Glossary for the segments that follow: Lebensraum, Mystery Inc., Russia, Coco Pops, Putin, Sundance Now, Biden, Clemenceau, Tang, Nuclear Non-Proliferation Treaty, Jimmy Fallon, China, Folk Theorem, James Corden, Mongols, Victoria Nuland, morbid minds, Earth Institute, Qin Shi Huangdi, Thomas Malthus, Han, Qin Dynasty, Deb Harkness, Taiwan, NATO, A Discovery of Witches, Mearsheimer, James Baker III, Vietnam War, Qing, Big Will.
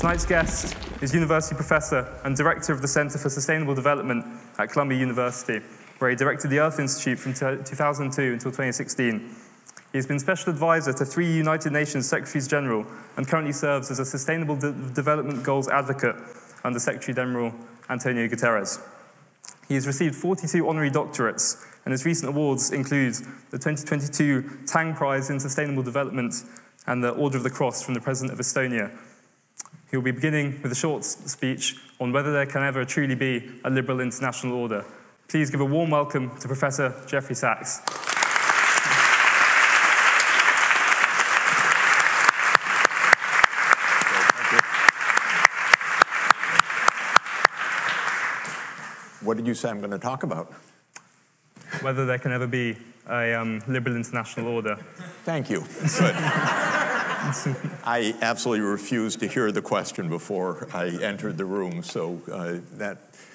Tonight's guest is university professor and director of the Center for Sustainable Development at Columbia University, where he directed the Earth Institute from 2002 until 2016. He has been special advisor to 3 United Nations Secretaries General and currently serves as a Sustainable Development Goals Advocate under Secretary General Antonio Guterres. He has received 42 honorary doctorates, and his recent awards include the 2022 Tang Prize in Sustainable Development and the Order of the Cross from the President of Estonia. He will be beginning with a short speech on whether there can ever truly be a liberal international order. Please give a warm welcome to Professor Jeffrey Sachs. What did you say I'm going to talk about? Whether there can ever be a liberal international order. Thank you. Good. I absolutely refused to hear the question before I entered the room, so that's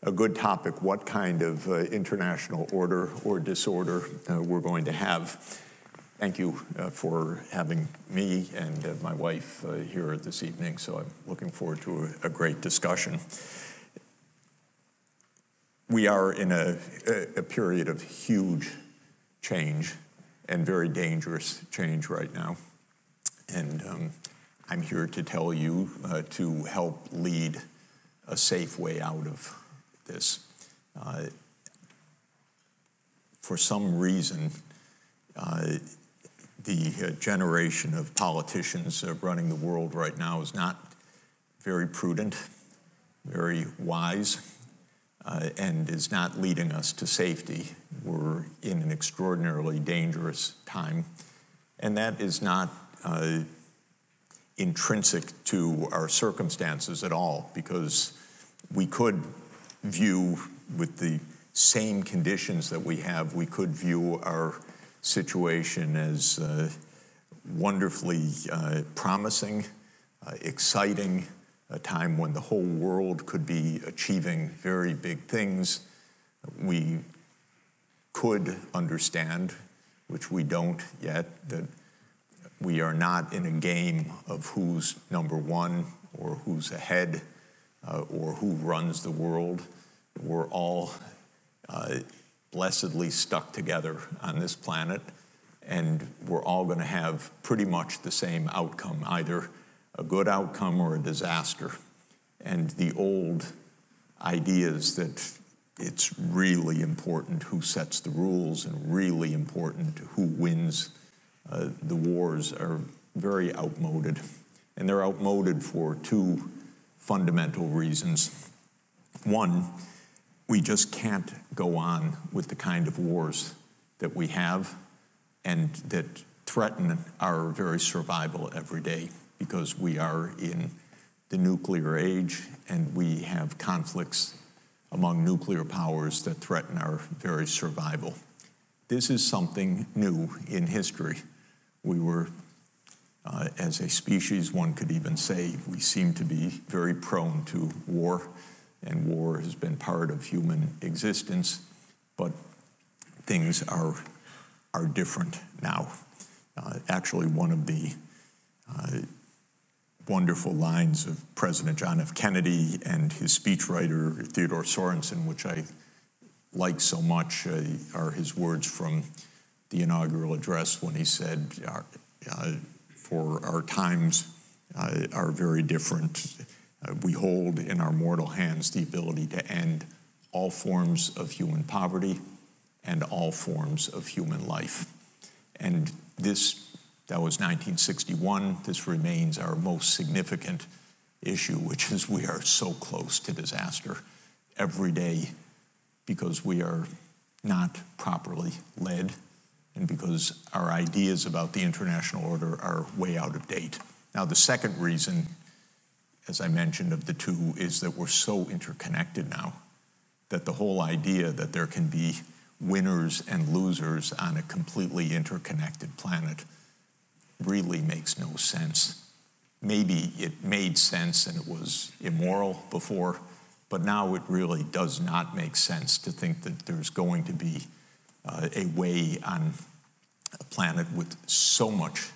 a good topic, what kind of international order or disorder we're going to have. Thank you for having me and my wife here this evening, so I'm looking forward to a great discussion. We are in a period of huge change and very dangerous change right now. And I'm here to tell you to help lead a safe way out of this. For some reason, the generation of politicians running the world right now is not very prudent, very wise, and is not leading us to safety. We're in an extraordinarily dangerous time. And that is not intrinsic to our circumstances at all, because we could view, with the same conditions that we have, we could view our situation as wonderfully promising, exciting, a time when the whole world could be achieving very big things. We could understand, which we don't yet, that we are not in a game of who's #1 or who's ahead or who runs the world. We're all blessedly stuck together on this planet, and we're all going to have pretty much the same outcome, either a good outcome or a disaster. And the old ideas that it's really important who sets the rules and really important who wins the wars are very outmoded. And they're outmoded for 2 fundamental reasons. One, we just can't go on with the kind of wars that we have and that threaten our very survival every day, because we are in the nuclear age and we have conflicts among nuclear powers that threaten our very survival. This is something new in history. We were, as a species, one could even say, we seem to be very prone to war, and war has been part of human existence, but things are different now. Actually, one of the wonderful lines of President John F. Kennedy and his speechwriter, Theodore Sorensen, which I like so much, are his words from the inaugural address when he said, for our times are very different. We hold in our mortal hands the ability to end all forms of human poverty and all forms of human life. And this, that was 1961. This remains our most significant issue, which is we are so close to disaster every day because we are not properly led and because our ideas about the international order are way out of date. Now, the second reason, as I mentioned, of the 2 is that we're so interconnected now that the whole idea that there can be winners and losers on a completely interconnected planet really makes no sense. Maybe it made sense and it was immoral before, but now it really does not make sense to think that there's going to be a way on a planet with so much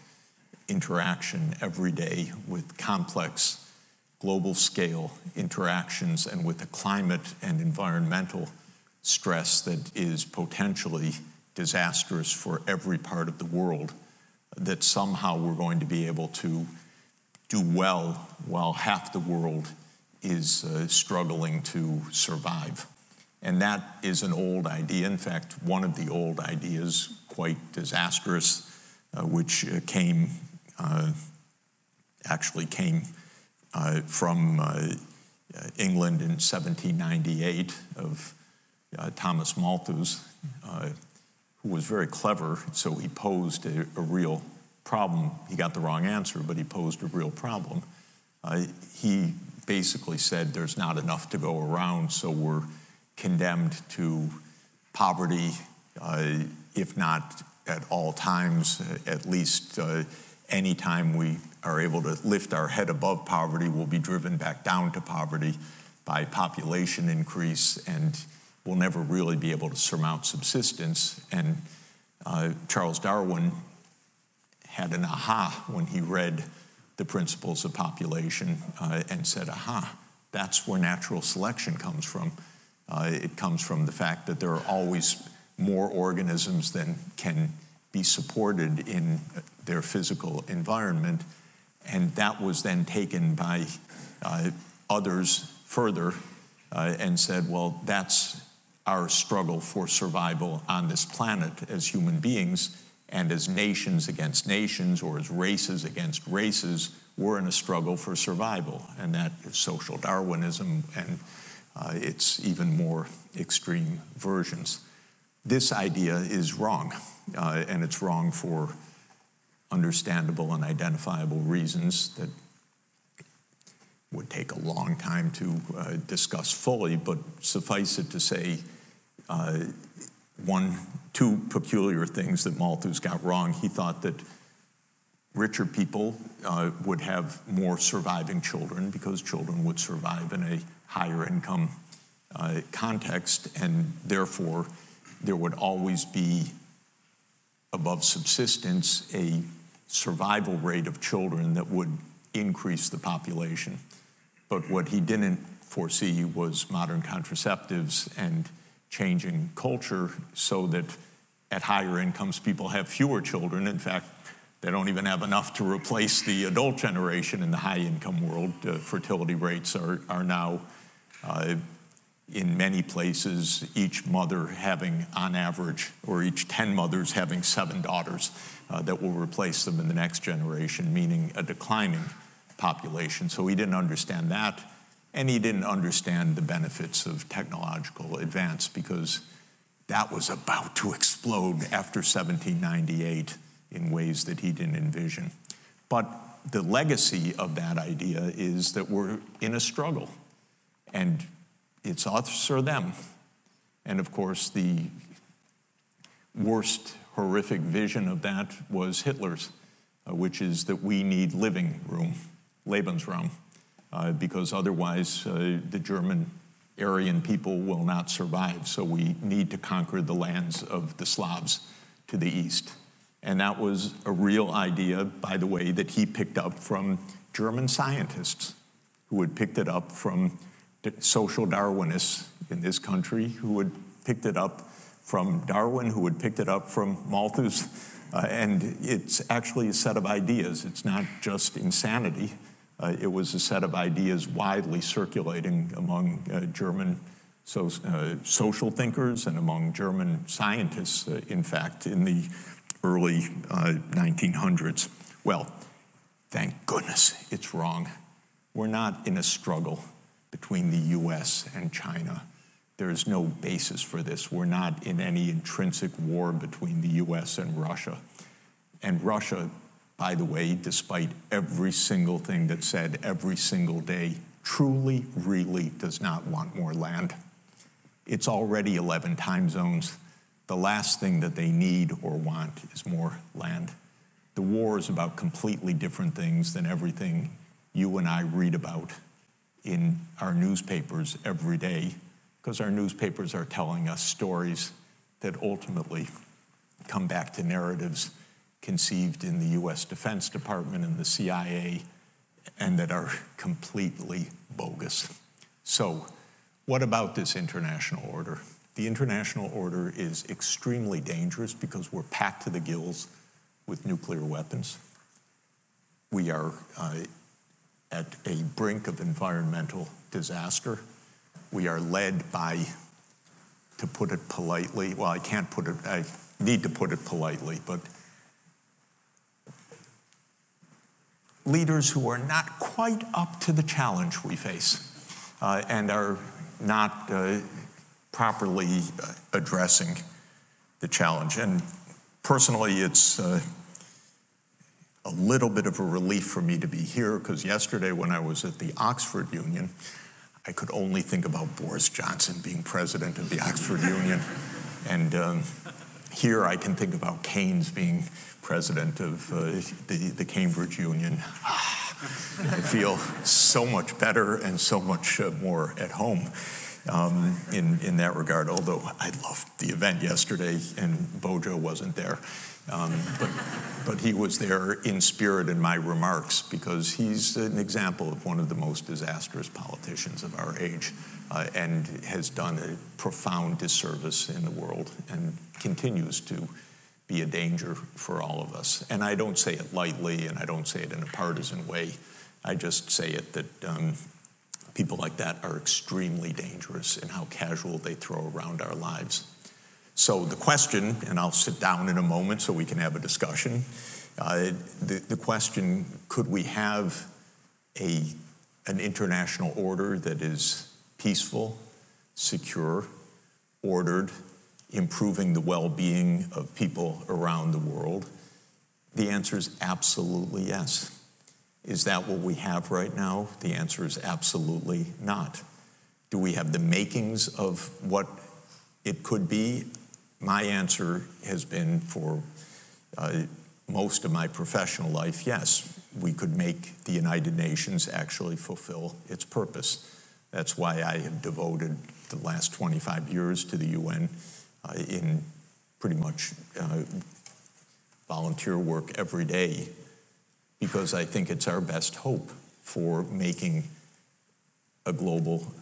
interaction every day, with complex global scale interactions and with the climate and environmental stress that is potentially disastrous for every part of the world, that somehow we're going to be able to do well while half the world is struggling to survive. And that is an old idea. In fact, one of the old ideas, quite disastrous, which actually came from England in 1798 of Thomas Malthus, who was very clever, so he posed a real problem. He got the wrong answer, but he posed a real problem. He basically said there's not enough to go around, so we're condemned to poverty, if not at all times, at least any time we are able to lift our head above poverty, we'll be driven back down to poverty by population increase, and we'll never really be able to surmount subsistence. And Charles Darwin had an aha when he read The Principles of Population and said, aha, that's where natural selection comes from. It comes from the fact that there are always more organisms than can be supported in their physical environment. And that was then taken by others further and said, well, that's our struggle for survival on this planet as human beings, and as nations against nations or as races against races, we're in a struggle for survival. And that is social Darwinism and its even more extreme versions. This idea is wrong, and it's wrong for understandable and identifiable reasons that would take a long time to discuss fully, but suffice it to say, two peculiar things that Malthus got wrong. He thought that richer people would have more surviving children because children would survive in a higher income context, and therefore there would always be above subsistence a survival rate of children that would increase the population. But what he didn't foresee was modern contraceptives and changing culture so that at higher incomes people have fewer children. In fact, they don't even have enough to replace the adult generation in the high income world. Fertility rates are now in many places, each mother having on average, or each 10 mothers having 7 daughters that will replace them in the next generation, meaning a declining population. So he didn't understand that, and he didn't understand the benefits of technological advance because that was about to explode after 1798 in ways that he didn't envision. But the legacy of that idea is that we're in a struggle, and it's us or them. And of course, the worst horrific vision of that was Hitler's, which is that we need living room, Lebensraum, because otherwise the German Aryan people will not survive. So we need to conquer the lands of the Slavs to the east. And that was a real idea, by the way, that he picked up from German scientists who had picked it up from social Darwinists in this country who had picked it up from Darwin, who had picked it up from Malthus, and it's actually a set of ideas. It's not just insanity. It was a set of ideas widely circulating among German social thinkers and among German scientists, in fact, in the early 1900s. Well, thank goodness it's wrong. We're not in a struggle between the US and China. There is no basis for this. We're not in any intrinsic war between the US and Russia. And Russia, by the way, despite every single thing that's said every single day, truly, really does not want more land. It's already 11 time zones. The last thing that they need or want is more land. The war is about completely different things than everything you and I read about in our newspapers every day, because our newspapers are telling us stories that ultimately come back to narratives conceived in the US Defense Department and the CIA and that are completely bogus. So what about this international order? The international order is extremely dangerous because we're packed to the gills with nuclear weapons. We are at a brink of environmental disaster. We are led by, to put it politely, well, I can't put it, I need to put it politely, but leaders who are not quite up to the challenge we face and are not properly addressing the challenge. And personally, it's a little bit of a relief for me to be here, because yesterday when I was at the Oxford Union, I could only think about Boris Johnson being president of the Oxford Union. And here I can think about Keynes being president of the Cambridge Union. I feel so much better and so much more at home in that regard, although I loved the event yesterday and Bojo wasn't there. But he was there in spirit in my remarks, because he's an example of one of the most disastrous politicians of our age and has done a profound disservice in the world and continues to be a danger for all of us. And I don't say it lightly, and I don't say it in a partisan way. I just say it that people like that are extremely dangerous in how casual they throw around our lives. So the question, and I'll sit down in a moment so we can have a discussion, the question, could we have an international order that is peaceful, secure, ordered, improving the well-being of people around the world? The answer is absolutely yes. Is that what we have right now? The answer is absolutely not. Do we have the makings of what it could be? My answer has been, for most of my professional life, yes, we could make the United Nations actually fulfill its purpose. That's why I have devoted the last 25 years to the UN in pretty much volunteer work every day, because I think it's our best hope for making a global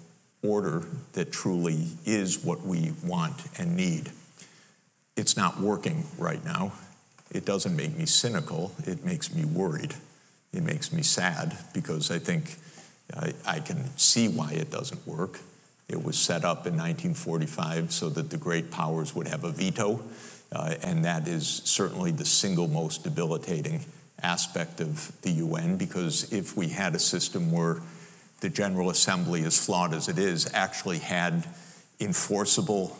order that truly is what we want and need. It's not working right now. It doesn't make me cynical. It makes me worried. It makes me sad, because I think I can see why it doesn't work. It was set up in 1945 so that the great powers would have a veto, and that is certainly the single most debilitating aspect of the UN, because if we had a system where the General Assembly, as flawed as it is, actually had enforceable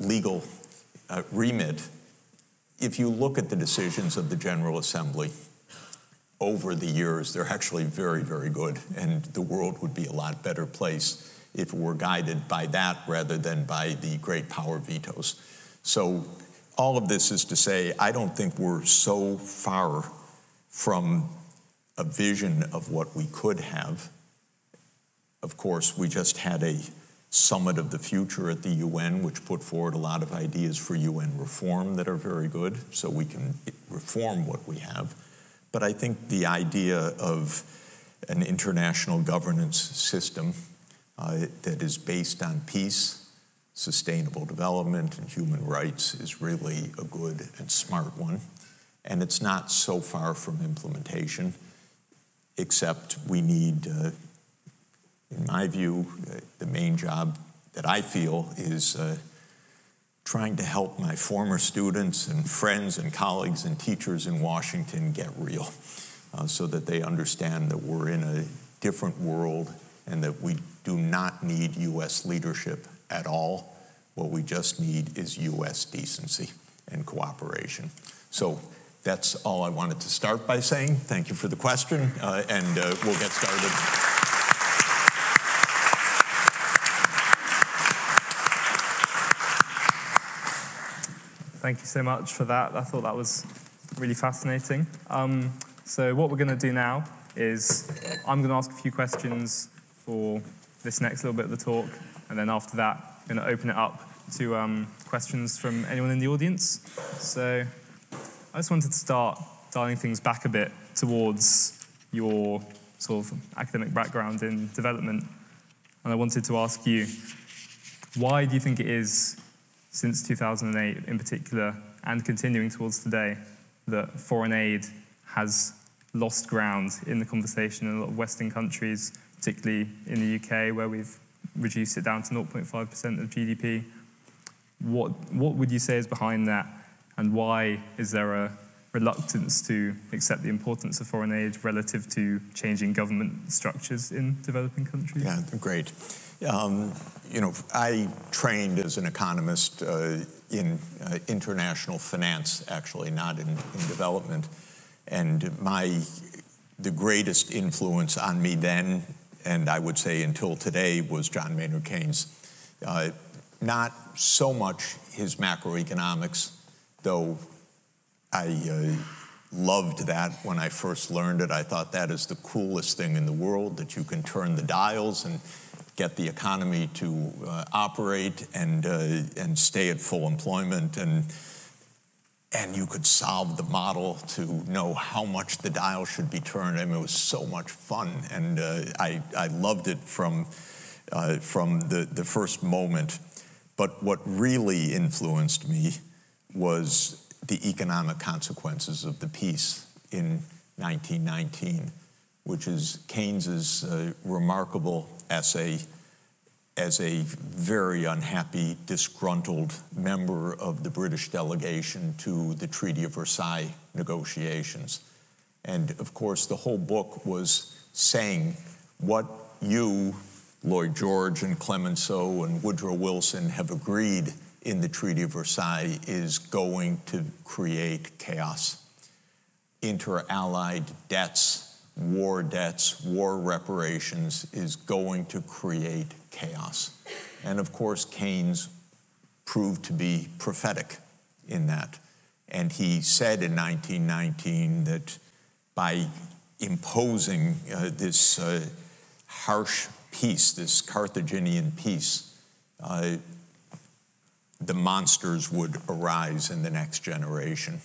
legal remit, if you look at the decisions of the General Assembly over the years, they're actually very, very good, and the world would be a lot better place if we're guided by that rather than by the great power vetoes. So all of this is to say, I don't think we're so far from a vision of what we could have. Of course, we just had a summit of the future at the UN, which put forward a lot of ideas for UN reform that are very good, so we can reform what we have. But I think the idea of an international governance system that is based on peace, sustainable development, and human rights is really a good and smart one. And it's not so far from implementation, except we need, in my view, the main job that I feel is trying to help my former students and friends and colleagues and teachers in Washington get real, so that they understand that we're in a different world and that we do not need U.S. leadership at all. What we just need is U.S. decency and cooperation. So that's all I wanted to start by saying. Thank you for the question, and we'll get started. Thank you so much for that. I thought that was really fascinating. So what we're going to do now is I'm going to ask a few questions for this next little bit of the talk, and then after that, I'm going to open it up to questions from anyone in the audience. So I just wanted to start dialing things back a bit towards your sort of academic background in development, and I wanted to ask you, why do you think it is, since 2008 in particular, and continuing towards today, that foreign aid has lost ground in the conversation in a lot of Western countries, particularly in the UK, where we've reduced it down to 0.5% of GDP? What would you say is behind that, and why is there a reluctance to accept the importance of foreign aid relative to changing government structures in developing countries? Yeah, great. You know, I trained as an economist in international finance, actually, not in development. And the greatest influence on me then, and I would say until today, was John Maynard Keynes. Not so much his macroeconomics, though I loved that when I first learned it. I thought that is the coolest thing in the world, that you can turn the dials and get the economy to operate and stay at full employment, and you could solve the model to know how much the dial should be turned. I mean, it was so much fun, and I loved it from the first moment. But what really influenced me was the economic consequences of the peace in 1919, which is Keynes's remarkable essay as a very unhappy, disgruntled member of the British delegation to the Treaty of Versailles negotiations. And of course, the whole book was saying what you, Lloyd George and Clemenceau and Woodrow Wilson, have agreed in the Treaty of Versailles is going to create chaos. Inter-allied debts, war reparations is going to create chaos. And of course, Keynes proved to be prophetic in that. And he said in 1919 that by imposing this harsh peace, this Carthaginian peace, the monsters would arise in the next generation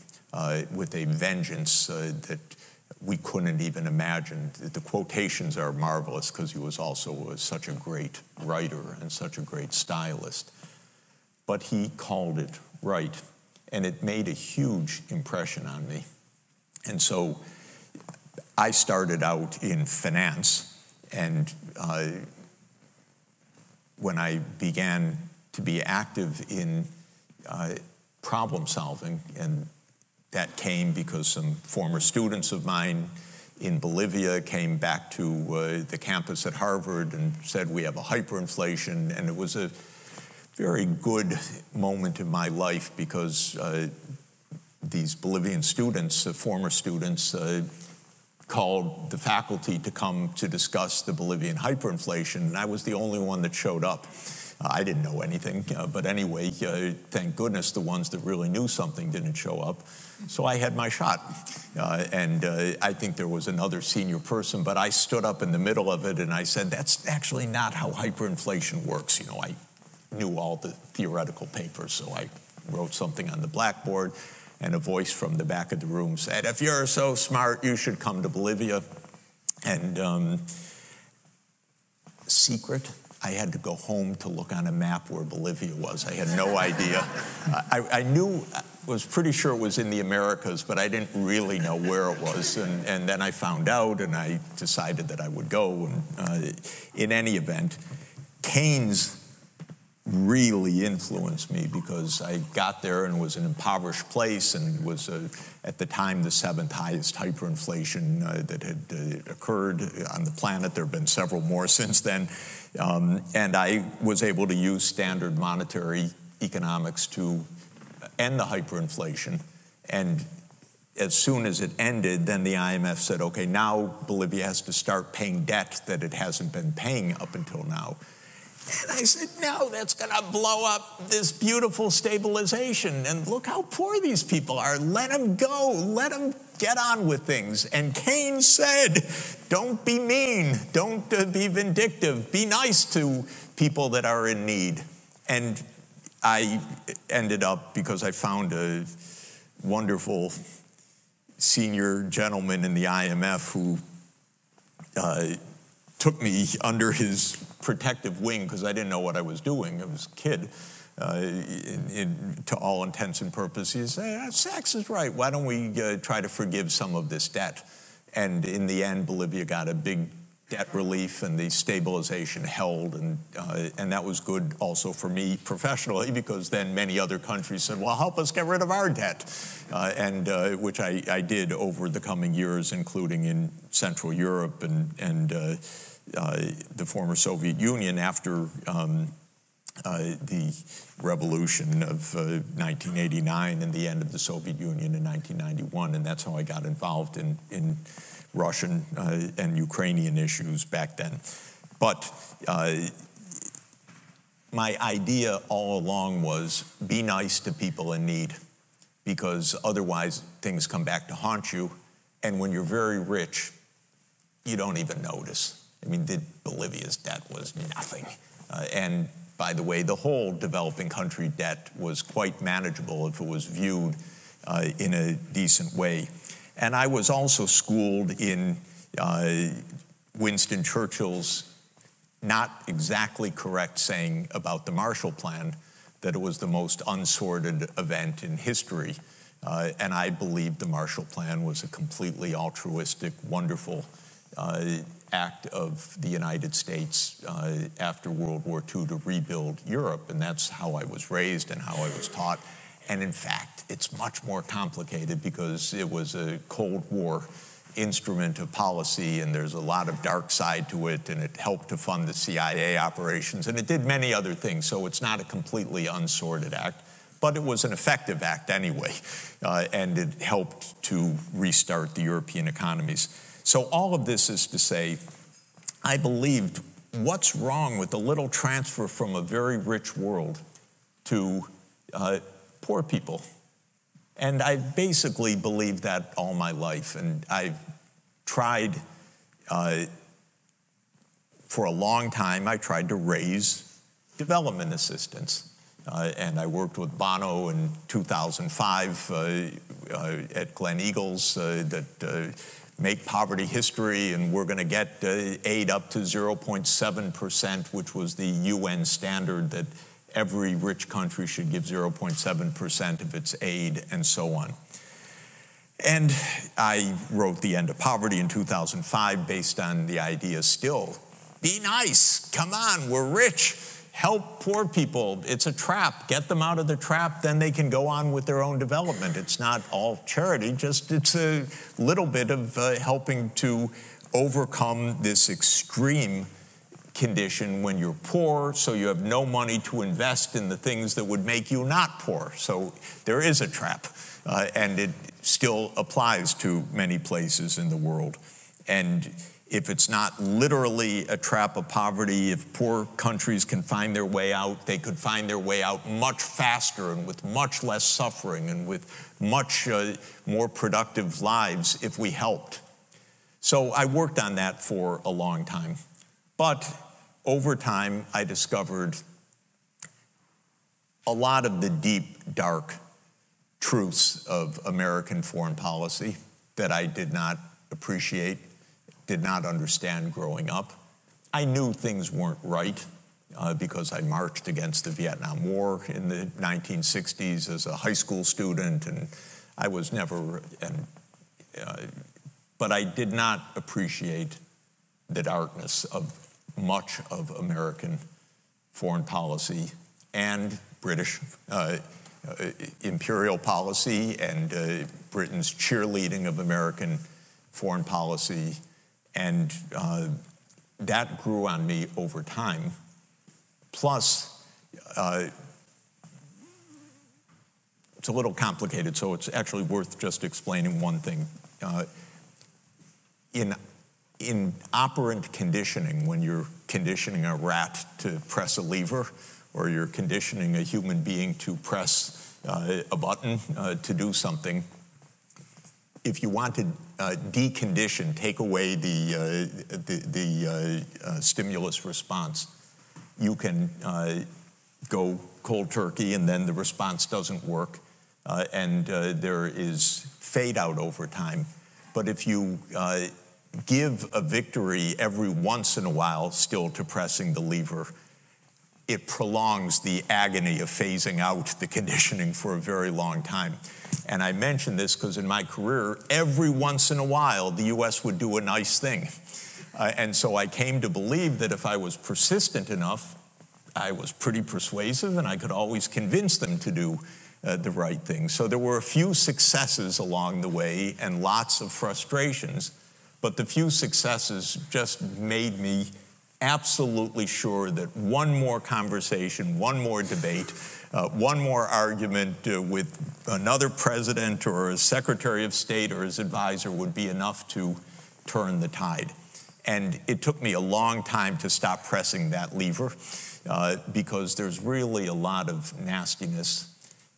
with a vengeance that we couldn't even imagine. The quotations are marvelous because he was also such a great writer and such a great stylist. But he called it right, and it made a huge impression on me. And so I started out in finance, and when I began to be active in problem solving, and that came because some former students of mine in Bolivia came back to the campus at Harvard and said we have a hyperinflation, and it was a very good moment in my life because these Bolivian students, former students, called the faculty to come to discuss the Bolivian hyperinflation, and I was the only one that showed up. I didn't know anything, but anyway, thank goodness the ones that really knew something didn't show up. So I had my shot, and I think there was another senior person, but I stood up in the middle of it and I said, that's actually not how hyperinflation works. You know, I knew all the theoretical papers, so I wrote something on the blackboard, and a voice from the back of the room said, if you're so smart, you should come to Bolivia. And secret, I had to go home to look on a map where Bolivia was. I had no idea. I knew, I was pretty sure it was in the Americas, but I didn't really know where it was. And then I found out, and I decided that I would go. And in any event, Keynes really influenced me because I got there and it was an impoverished place, and it was, at the time, the 7th highest hyperinflation that had occurred on the planet. There have been several more since then. And I was able to use standard monetary economics to end the hyperinflation. And as soon as it ended, then the IMF said, okay, now Bolivia has to start paying debt that it hasn't been paying up until now. And I said, no, that's going to blow up this beautiful stabilization. And look how poor these people are. Let them go. Let them get on with things. And Keynes said, don't be mean. Don't be vindictive. Be nice to people that are in need. And I ended up, because I found a wonderful senior gentleman in the IMF who took me under his protective wing because I didn't know what I was doing. I was a kid. To all intents and purposes, Sachs is right. Why don't we try to forgive some of this debt? And in the end, Bolivia got a big debt relief, and the stabilization held, and that was good also for me professionally, because then many other countries said, well, help us get rid of our debt, which I did over the coming years, including in Central Europe and the former Soviet Union after the revolution of 1989 and the end of the Soviet Union in 1991, and that's how I got involved in Russian and Ukrainian issues back then. But my idea all along was be nice to people in need, because otherwise things come back to haunt you, and when you're very rich, you don't even notice. I mean, Bolivia's debt was nothing. And by the way, the whole developing country debt was quite manageable if it was viewed in a decent way. And I was also schooled in Winston Churchill's not exactly correct saying about the Marshall Plan that it was the most unsorted event in history. And I believed the Marshall Plan was a completely altruistic, wonderful act of the United States after World War II to rebuild Europe. And that's how I was raised and how I was taught. And in fact, it's much more complicated because it was a Cold War instrument of policy, and there's a lot of dark side to it, and it helped to fund the CIA operations, and it did many other things. So it's not a completely unsorted act, but it was an effective act anyway, and it helped to restart the European economies. So all of this is to say, I believed, what's wrong with a little transfer from a very rich world to poor people? And I basically believed that all my life. And I've tried for a long time, I tried to raise development assistance. And I worked with Bono in 2005 at Glen Eagles make poverty history, and we're going to get aid up to 0.7%, which was the UN standard that every rich country should give 0.7% of its aid, and so on. And I wrote The End of Poverty in 2005 based on the idea still, be nice, come on, we're rich, help poor people, it's a trap, get them out of the trap, then they can go on with their own development. It's not all charity, just it's a little bit of helping to overcome this extreme condition when you're poor, so you have no money to invest in the things that would make you not poor. So there is a trap, and it still applies to many places in the world. And if it's not literally a trap of poverty, if poor countries can find their way out, they could find their way out much faster and with much less suffering and with much more productive lives if we helped. So I worked on that for a long time. But over time, I discovered a lot of the deep, dark truths of American foreign policy that I did not appreciate, did not understand growing up. I knew things weren't right because I marched against the Vietnam War in the 1960s as a high school student, and I was never, but I did not appreciate the darkness of much of American foreign policy and British imperial policy and Britain's cheerleading of American foreign policy. And that grew on me over time. Plus, it's a little complicated, so it's actually worth just explaining one thing. In operant conditioning, when you're conditioning a rat to press a lever, or you're conditioning a human being to press a button to do something, if you want to decondition, take away the stimulus response, you can go cold turkey, and then the response doesn't work, there is fade out over time. But if you give a victory every once in a while still to pressing the lever, it prolongs the agony of phasing out the conditioning for a very long time. And I mention this because in my career, every once in a while, the US would do a nice thing. And so I came to believe that if I was persistent enough, I was pretty persuasive and I could always convince them to do the right thing. So there were a few successes along the way and lots of frustrations, but the few successes just made me absolutely sure that one more conversation, one more debate, one more argument with another president or a secretary of state or his advisor would be enough to turn the tide. And it took me a long time to stop pressing that lever because there's really a lot of nastiness.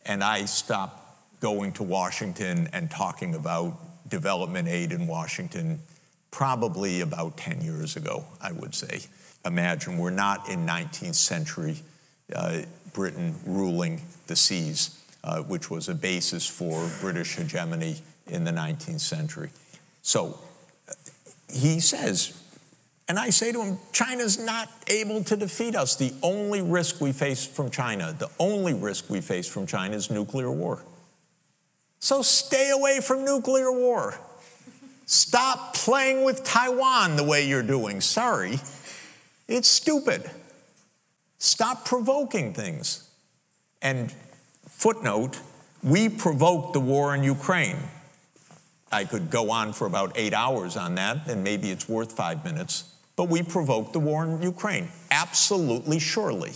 And I stopped going to Washington and talking about development aid in Washington probably about 10 years ago, I would say. Imagine we're not in 19th century Britain ruling the seas, which was a basis for British hegemony in the 19th century. So he says, and I say to him, China's not able to defeat us. The only risk we face from China, the only risk we face from China is nuclear war. So stay away from nuclear war. Stop playing with Taiwan the way you're doing. Sorry, it's stupid. Stop provoking things. And footnote, we provoked the war in Ukraine. I could go on for about 8 hours on that, and maybe it's worth 5 minutes. But we provoked the war in Ukraine, absolutely surely.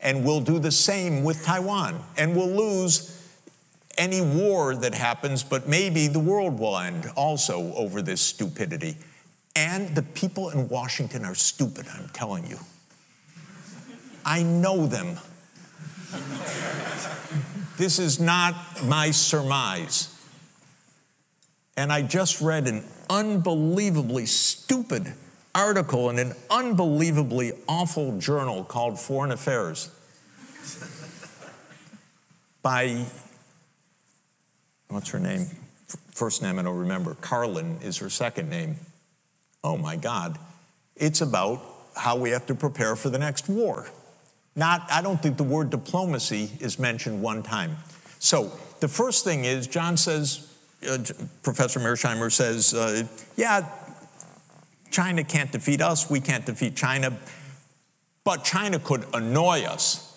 And we'll do the same with Taiwan. And we'll lose any war that happens, but maybe the world will end also over this stupidity. And the people in Washington are stupid, I'm telling you. I know them. This is not my surmise. And I just read an unbelievably stupid article in an unbelievably awful journal called Foreign Affairs by, what's her name? First name I don't remember. Carlin is her second name. Oh my God. It's about how we have to prepare for the next war. Not, I don't think the word diplomacy is mentioned one time. So the first thing is John says, Professor Mearsheimer says, yeah, China can't defeat us, we can't defeat China, but China could annoy us,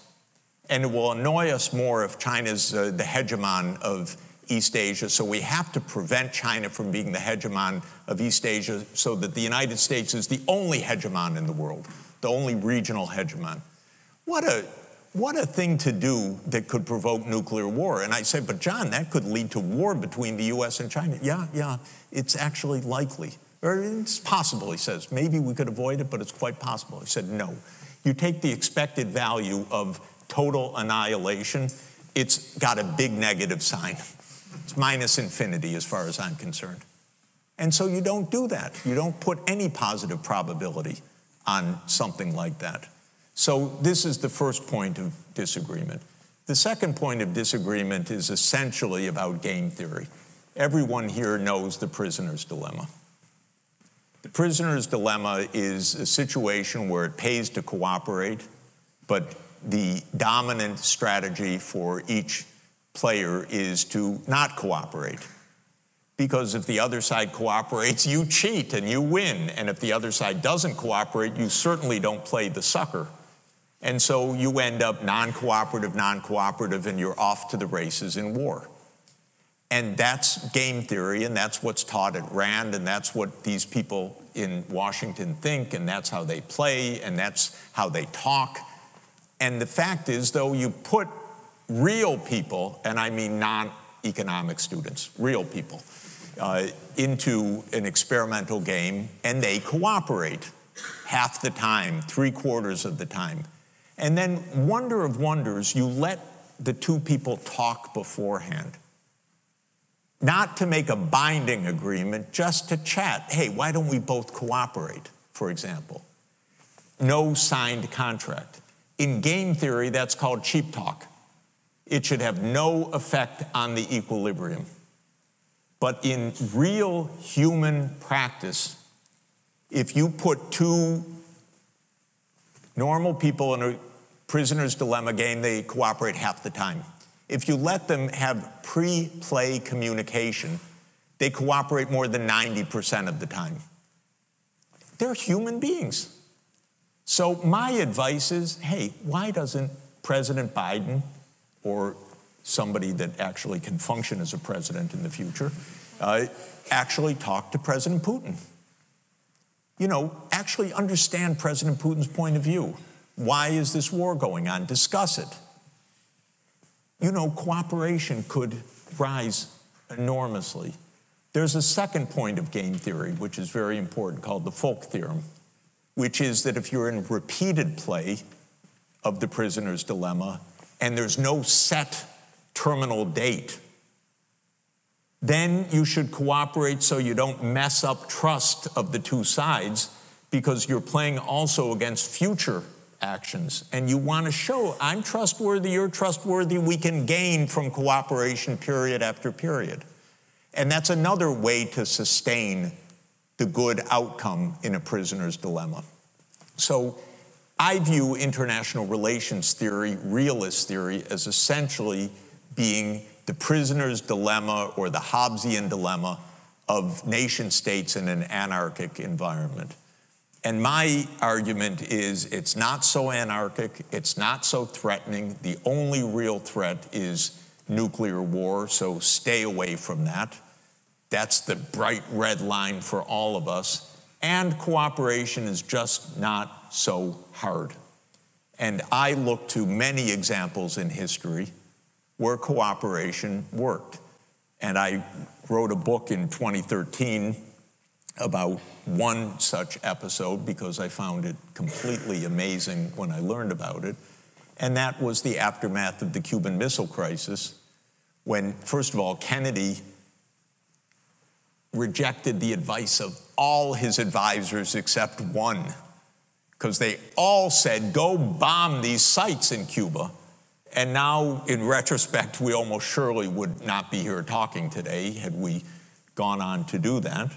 and it will annoy us more if China's the hegemon of East Asia, so we have to prevent China from being the hegemon of East Asia so that the United States is the only hegemon in the world, the only regional hegemon. What a thing to do that could provoke nuclear war. And I say, but John, that could lead to war between the US and China. Yeah, it's actually likely. Or it's possible, he says. Maybe we could avoid it, but it's quite possible. He said, no. You take the expected value of total annihilation, it's got a big negative sign. It's -infinity as far as I'm concerned. And so you don't do that. You don't put any positive probability on something like that. So this is the first point of disagreement. The second point of disagreement is essentially about game theory. Everyone here knows the prisoner's dilemma. The prisoner's dilemma is a situation where it pays to cooperate, but the dominant strategy for each player is to not cooperate. Because if the other side cooperates, you cheat and you win. And if the other side doesn't cooperate, you certainly don't play the sucker. And so you end up non-cooperative, non-cooperative, and you're off to the races in war. And that's game theory, and that's what's taught at RAND, and that's what these people in Washington think, and that's how they play, and that's how they talk. And the fact is, though, you put real people, and I mean non-economic students, real people, into an experimental game, and they cooperate. Half the time, 3/4 of the time. And then, wonder of wonders, you let the two people talk beforehand. Not to make a binding agreement, just to chat. Hey, why don't we both cooperate, for example? No signed contract. In game theory, that's called cheap talk. It should have no effect on the equilibrium. But in real human practice, If you put two normal people in a prisoner's dilemma game, they cooperate half the time. If you let them have pre-play communication, they cooperate more than 90% of the time. They're human beings. So my advice is, hey, why doesn't President Biden, or somebody that actually can function as a president in the future, actually talk to President Putin? You know, actually understand President Putin's point of view. Why is this war going on? Discuss it. You know, cooperation could rise enormously. There's a second point of game theory, which is very important, called the Folk theorem, which is that if you're in repeated play of the prisoner's dilemma and there's no set terminal date, then you should cooperate so you don't mess up trust of the two sides, because you're playing also against future actions. And you want to show, I'm trustworthy, you're trustworthy, we can gain from cooperation period after period. And that's another way to sustain the good outcome in a prisoner's dilemma. So I view international relations theory, realist theory, as essentially being the prisoner's dilemma or the Hobbesian dilemma of nation states in an anarchic environment. And my argument is it's not so anarchic, it's not so threatening. The only real threat is nuclear war, so stay away from that. That's the bright red line for all of us. And cooperation is just not so hard. And I look to many examples in history where cooperation worked. And I wrote a book in 2013 about one such episode because I found it completely amazing when I learned about it. And that was the aftermath of the Cuban Missile Crisis, when, first of all, Kennedy rejected the advice of all his advisors except one, because they all said, go bomb these sites in Cuba. And now, in retrospect, we almost surely would not be here talking today had we gone on to do that.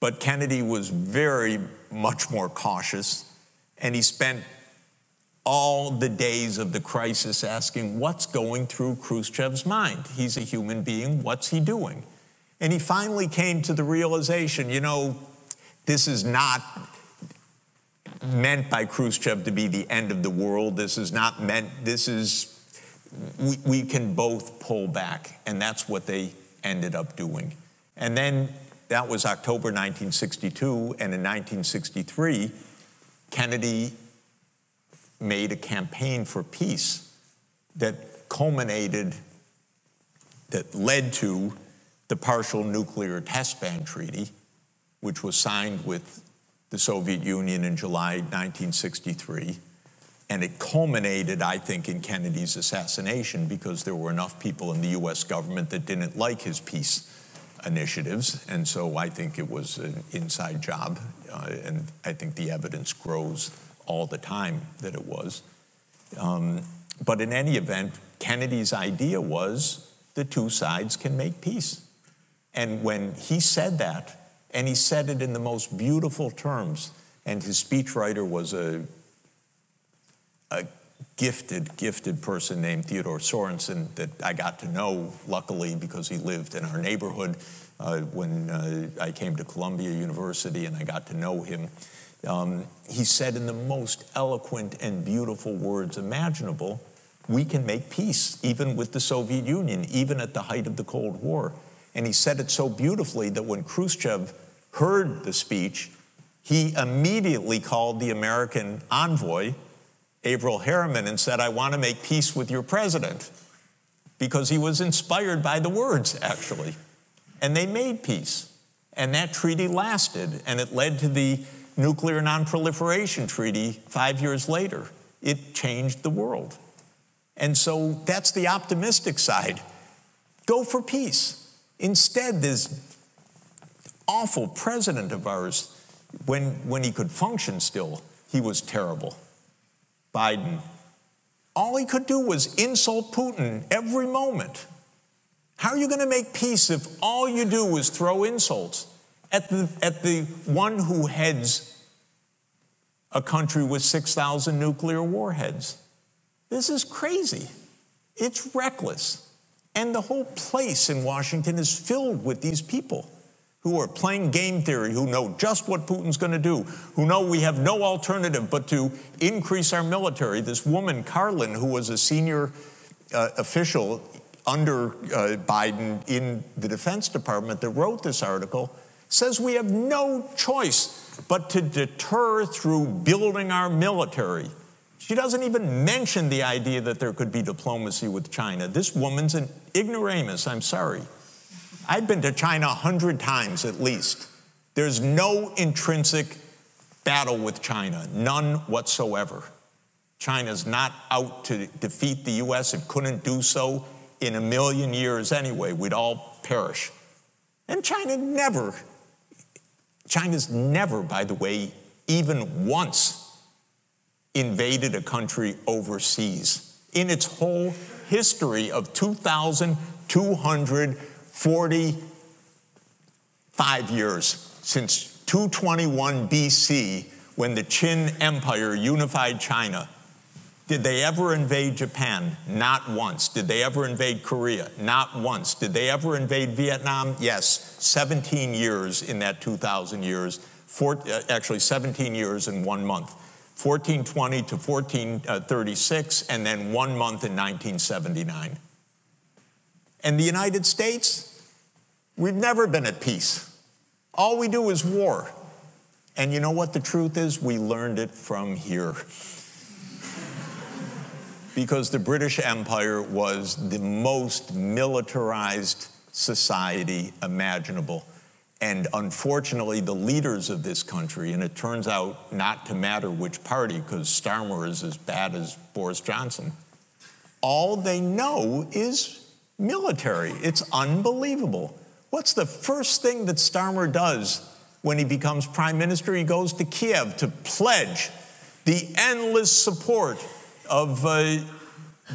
But Kennedy was very much more cautious, and he spent all the days of the crisis asking, what's going through Khrushchev's mind? He's a human being, what's he doing? And he finally came to the realization, you know, this is not meant by Khrushchev to be the end of the world. This is not meant, this is, we can both pull back. And that's what they ended up doing. And then that was October 1962. And in 1963, Kennedy made a campaign for peace that culminated, that led to the partial nuclear test ban treaty, which was signed with the Soviet Union in July 1963, and it culminated, I think, in Kennedy's assassination, because there were enough people in the US government that didn't like his peace initiatives, and so I think it was an inside job, and I think the evidence grows all the time that it was. But in any event, Kennedy's idea was the two sides can make peace. And when he said that, and he said it in the most beautiful terms. And his speechwriter was a gifted, gifted person named Theodore Sorensen that I got to know, luckily, because he lived in our neighborhood when I came to Columbia University, and I got to know him. He said in the most eloquent and beautiful words imaginable, we can make peace, even with the Soviet Union, even at the height of the Cold War. And he said it so beautifully that when Khrushchev heard the speech, he immediately called the American envoy, Averill Harriman, and said, I want to make peace with your president, because he was inspired by the words, actually. And they made peace. And that treaty lasted, and it led to the Nuclear Non-Proliferation Treaty 5 years later. It changed the world. And so that's the optimistic side. Go for peace. Instead, this awful president of ours, when he could function still, he was terrible. Biden. All he could do was insult Putin every moment. How are you going to make peace if all you do is throw insults? at the one who heads a country with 6,000 nuclear warheads. This is crazy. It's reckless. And the whole place in Washington is filled with these people who are playing game theory, who know just what Putin's going to do, who know we have no alternative but to increase our military. This woman, Carlin, who was a senior official under Biden in the Defense Department that wrote this article, says we have no choice but to deter through building our military. She doesn't even mention the idea that there could be diplomacy with China. This woman's an ignoramus, I'm sorry. I've been to China 100 times at least. There's no intrinsic battle with China, none whatsoever. China's not out to defeat the US. It couldn't do so in a million years anyway. We'd all perish. And China's never, by the way, even once invaded a country overseas in its whole history of 2,245 years since 221 BC, when the Qin Empire unified China. Did they ever invade Japan? Not once. Did they ever invade Korea? Not once. Did they ever invade Vietnam? Yes, 17 years in that 2,000 years, actually 17 years and 1 month. 1420 to 1436, and then 1 month in 1979. And the United States, we've never been at peace. All we do is war. And you know what the truth is? We learned it from here. Because the British Empire was the most militarized society imaginable. And unfortunately, the leaders of this country, and it turns out not to matter which party, because Starmer is as bad as Boris Johnson, all they know is military. It's unbelievable. What's the first thing that Starmer does when he becomes prime minister? He goes to Kiev to pledge the endless support of the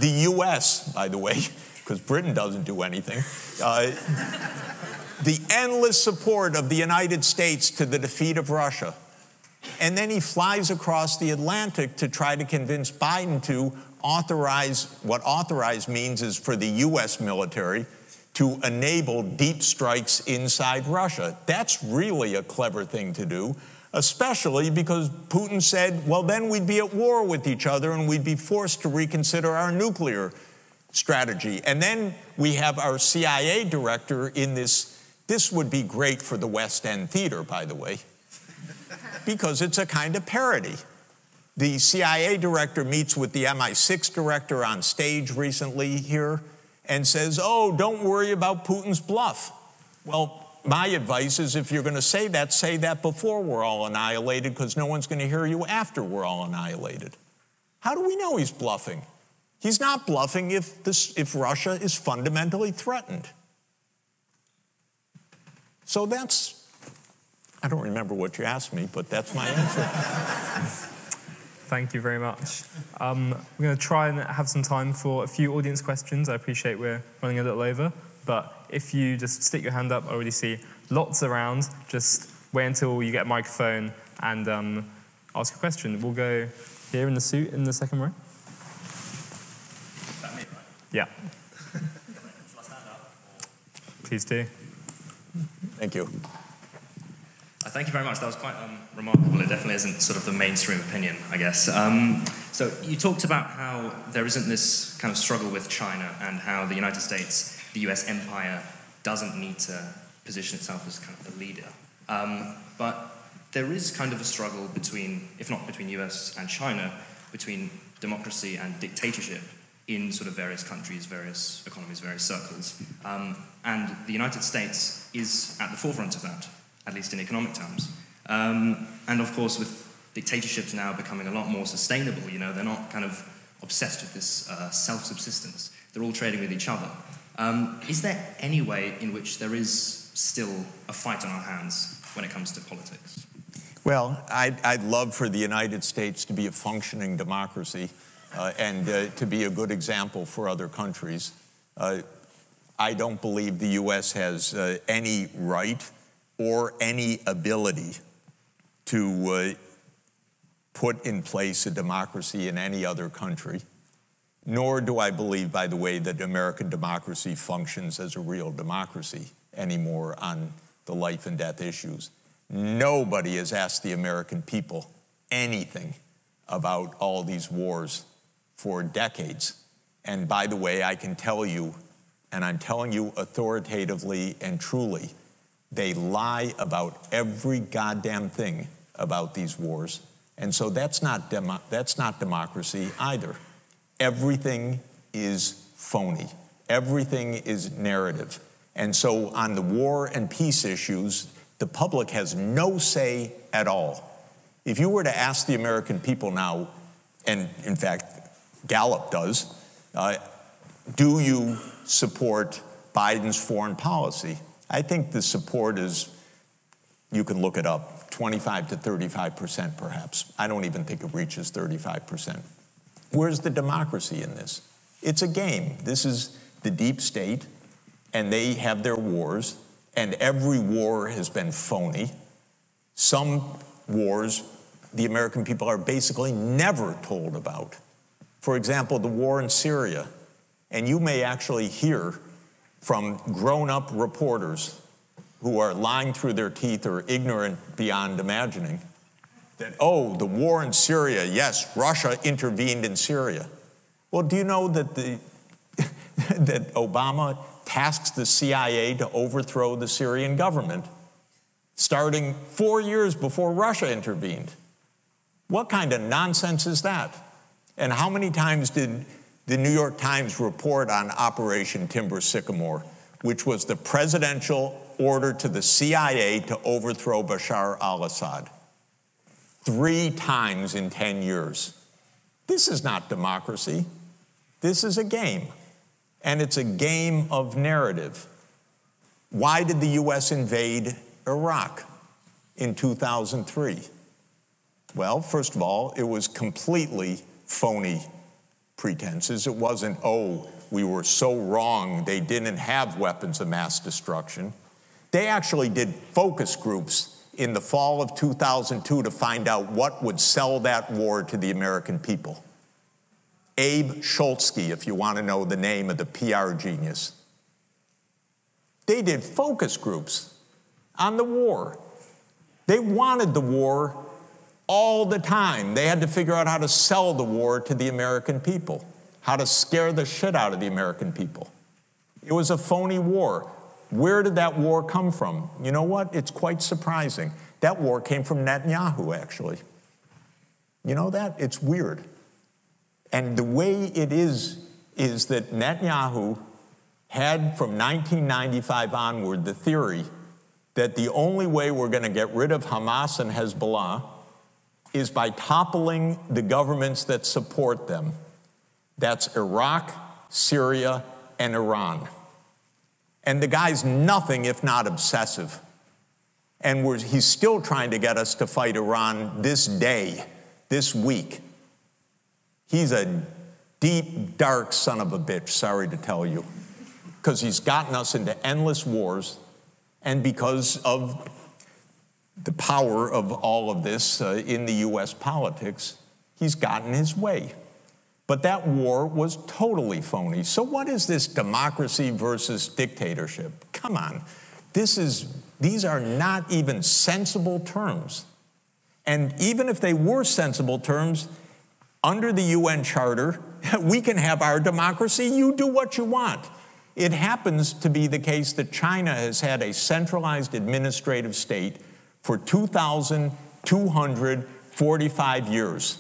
US, by the way, because Britain doesn't do anything. The endless support of the United States to the defeat of Russia. And then he flies across the Atlantic to try to convince Biden to authorize, what authorize means is for the US military to enable deep strikes inside Russia. That's really a clever thing to do, especially because Putin said, well, then we'd be at war with each other and we'd be forced to reconsider our nuclear strategy. And then we have our CIA director in this would be great for the West End Theater, by the way, because it's a kind of parody. The CIA director meets with the MI6 director on stage recently here and says, oh, don't worry about Putin's bluff. Well, my advice is if you're going to say that before we're all annihilated, because no one's going to hear you after we're all annihilated. How do we know he's bluffing? He's not bluffing if Russia is fundamentally threatened. So that's, I don't remember what you asked me, but that's my answer. Thank you very much. We're going to try and have some time for a few audience questions. I appreciate we're running a little over, but if you just stick your hand up, I already see lots around. Just wait until you get a microphone and ask a question. We'll go here in the suit in the second row. Is that me, right? Yeah. Shall I stand up? Please do. Thank you. Thank you very much. That was quite remarkable. It definitely isn't sort of the mainstream opinion, I guess. So you talked about how there isn't this kind of struggle with China and how the United States, the US empire, doesn't need to position itself as kind of the leader. But there is kind of a struggle between, if not between US and China, between democracy and dictatorship in sort of various countries, various economies, various circles. And the United States is at the forefront of that, at least in economic terms. And of course, with dictatorships now becoming a lot more sustainable, you know, they're not kind of obsessed with this self-subsistence. They're all trading with each other. Is there any way in which there is still a fight on our hands when it comes to politics? Well, I'd love for the United States to be a functioning democracy and to be a good example for other countries. I don't believe the US has any right or any ability to put in place a democracy in any other country, nor do I believe, by the way, that American democracy functions as a real democracy anymore on the life and death issues. Nobody has asked the American people anything about all these wars for decades. And by the way, I can tell you, and I'm telling you authoritatively and truly, they lie about every goddamn thing about these wars. And so that's not democracy either. Everything is phony. Everything is narrative. And so on the war and peace issues, the public has no say at all. If you were to ask the American people now, and in fact, Gallup does, do you support Biden's foreign policy? I think the support is, you can look it up, 25% to 35% perhaps. I don't even think it reaches 35%. Where's the democracy in this? It's a game. This is the deep state, and they have their wars, and every war has been phony. Some wars the American people are basically never told about. For example, the war in Syria. And you may actually hear from grown-up reporters who are lying through their teeth or ignorant beyond imagining that, oh, the war in Syria, yes, Russia intervened in Syria. Well, do you know that that Obama tasks the CIA to overthrow the Syrian government starting 4 years before Russia intervened? What kind of nonsense is that? And how many times did the New York Times report on Operation Timber Sycamore, which was the presidential order to the CIA to overthrow Bashar al-Assad? 3 times in 10 years. This is not democracy. This is a game, and it's a game of narrative. Why did the U.S. invade Iraq in 2003? Well, first of all, it was completely phony pretenses. It wasn't, oh, we were so wrong, they didn't have weapons of mass destruction. They actually did focus groups in the fall of 2002 to find out what would sell that war to the American people. Abe Schlotsky, if you want to know the name of the PR genius. They did focus groups on the war. They wanted the war all the time. They had to figure out how to sell the war to the American people, how to scare the shit out of the American people. It was a phony war. Where did that war come from? You know what? It's quite surprising. That war came from Netanyahu, actually. You know that? It's weird. And the way it is that Netanyahu had from 1995 onward the theory that the only way we're going to get rid of Hamas and Hezbollah is by toppling the governments that support them. That's Iraq, Syria, and Iran. And the guy's nothing if not obsessive. And he's still trying to get us to fight Iran this day, this week. He's a deep, dark son of a bitch, sorry to tell you, because he's gotten us into endless wars, and because of the power of all of this in the U.S. politics, he's gotten his way. But that war was totally phony. So what is this democracy versus dictatorship? Come on. These are not even sensible terms. And even if they were sensible terms, under the UN Charter, we can have our democracy. You do what you want. It happens to be the case that China has had a centralized administrative state for 2,245 years,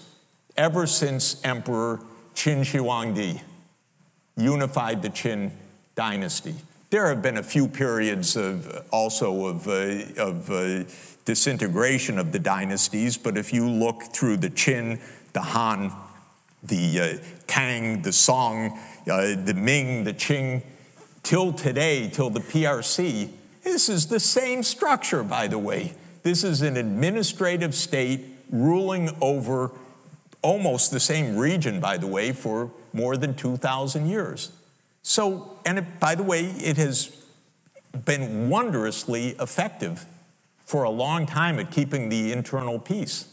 ever since Emperor Qin Shi Huangdi unified the Qin dynasty. There have been a few periods of disintegration of the dynasties, but if you look through the Qin, the Han, the Tang, the Song, the Ming, the Qing, till today, till the PRC, this is the same structure, by the way. This is an administrative state ruling over almost the same region, by the way, for more than 2,000 years. So, and it, by the way, it has been wondrously effective for a long time at keeping the internal peace.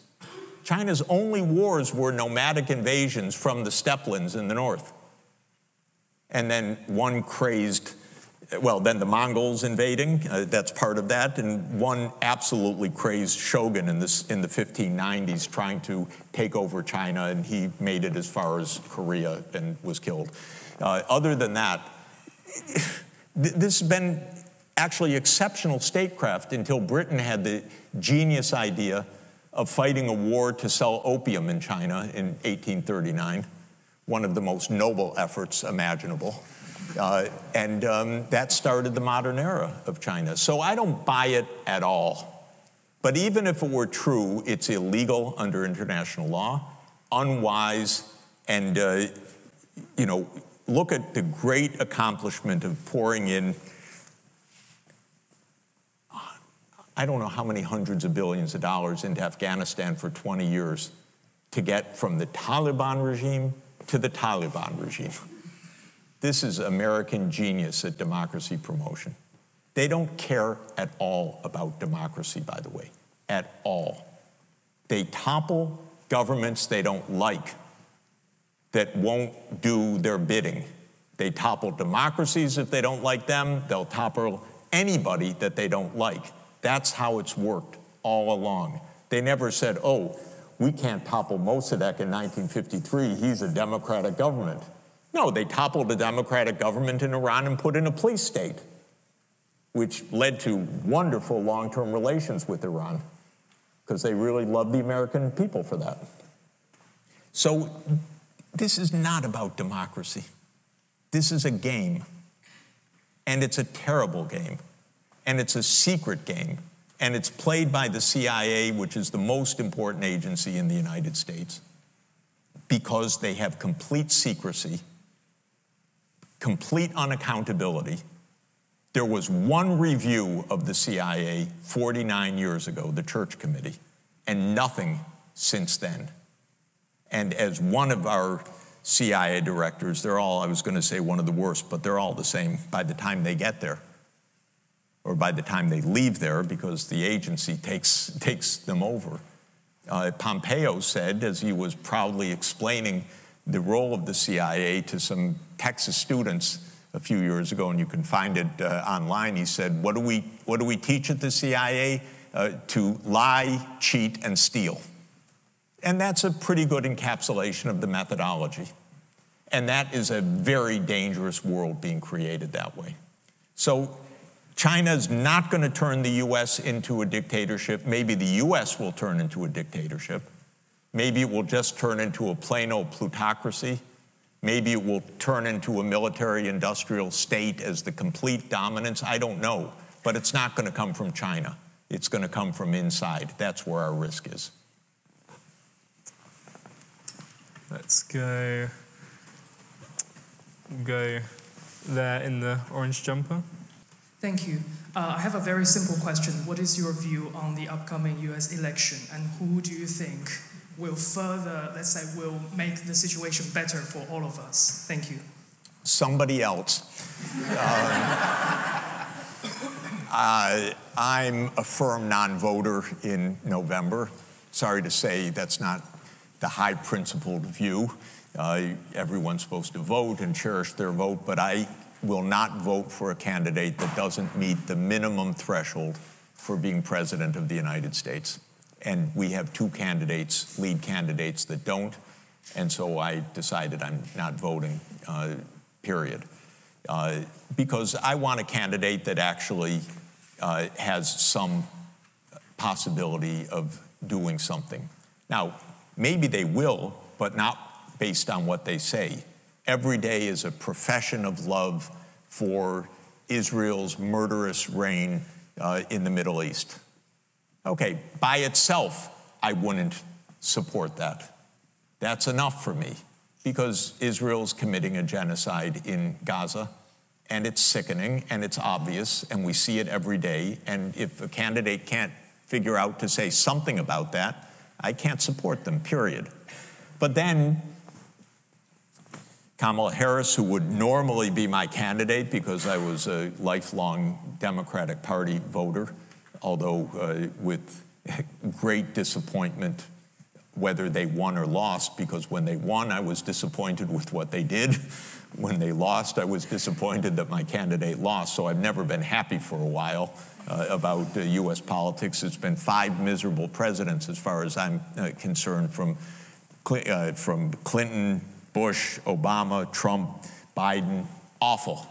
China's only wars were nomadic invasions from the steppes in the north. And then one crazed, well, then the Mongols invading, that's part of that, and one absolutely crazed shogun in the 1590s trying to take over China, and he made it as far as Korea and was killed. Other than that, this has been actually exceptional statecraft until Britain had the genius idea of fighting a war to sell opium in China in 1839, one of the most noble efforts imaginable. That started the modern era of China. So I don't buy it at all. But even if it were true, it's illegal under international law, unwise, and, you know, look at the great accomplishment of pouring in, I don't know how many hundreds of billions of dollars into Afghanistan for 20 years to get from the Taliban regime to the Taliban regime. This is American genius at democracy promotion. They don't care at all about democracy, by the way, at all. They topple governments they don't like that won't do their bidding. They topple democracies if they don't like them. They'll topple anybody that they don't like. That's how it's worked all along. They never said, oh, we can't topple Mossadegh in 1953. He's a democratic government. No, they toppled a democratic government in Iran and put in a police state, which led to wonderful long-term relations with Iran, because they really loved the American people for that. So this is not about democracy. This is a game, and it's a terrible game, and it's a secret game, and it's played by the CIA, which is the most important agency in the United States, because they have complete secrecy, complete unaccountability. There was one review of the CIA 49 years ago, the Church Committee, and nothing since then. And as one of our CIA directors, they're all, I was going to say one of the worst, but they're all the same by the time they get there, or by the time they leave there, because the agency takes them over. Pompeo said, as he was proudly explaining the role of the CIA to some Texas students a few years ago, and you can find it online, he said, what do we teach at the CIA? To lie, cheat, and steal. And that's a pretty good encapsulation of the methodology. And that is a very dangerous world being created that way. So China's not going to turn the U.S. into a dictatorship. Maybe the U.S. will turn into a dictatorship. Maybe it will just turn into a plain old plutocracy. Maybe it will turn into a military-industrial state as the complete dominance. I don't know. But it's not going to come from China. It's going to come from inside. That's where our risk is. Let's go there in the orange jumper. Thank you. I have a very simple question. What is your view on the upcoming US election, and who do you think will further, let's say, will make the situation better for all of us? Thank you. Somebody else. I'm a firm non-voter in November. Sorry to say that's not the high-principled view. Everyone's supposed to vote and cherish their vote, but I will not vote for a candidate that doesn't meet the minimum threshold for being president of the United States. And we have two candidates, lead candidates, that don't, and so I decided I'm not voting, period. Because I want a candidate that actually has some possibility of doing something. Now, maybe they will, but not based on what they say. Every day is a profession of love for Israel's murderous reign in the Middle East. Okay, by itself, I wouldn't support that. That's enough for me, because Israel's committing a genocide in Gaza, and it's sickening, and it's obvious, and we see it every day. And if a candidate can't figure out to say something about that, I can't support them, period. But then Kamala Harris, who would normally be my candidate because I was a lifelong Democratic Party voter, although with great disappointment whether they won or lost, because when they won, I was disappointed with what they did. When they lost, I was disappointed that my candidate lost, so I've never been happy for a while about U.S. politics. It's been 5 miserable presidents, as far as I'm concerned, from Clinton, Bush, Obama, Trump, Biden, awful.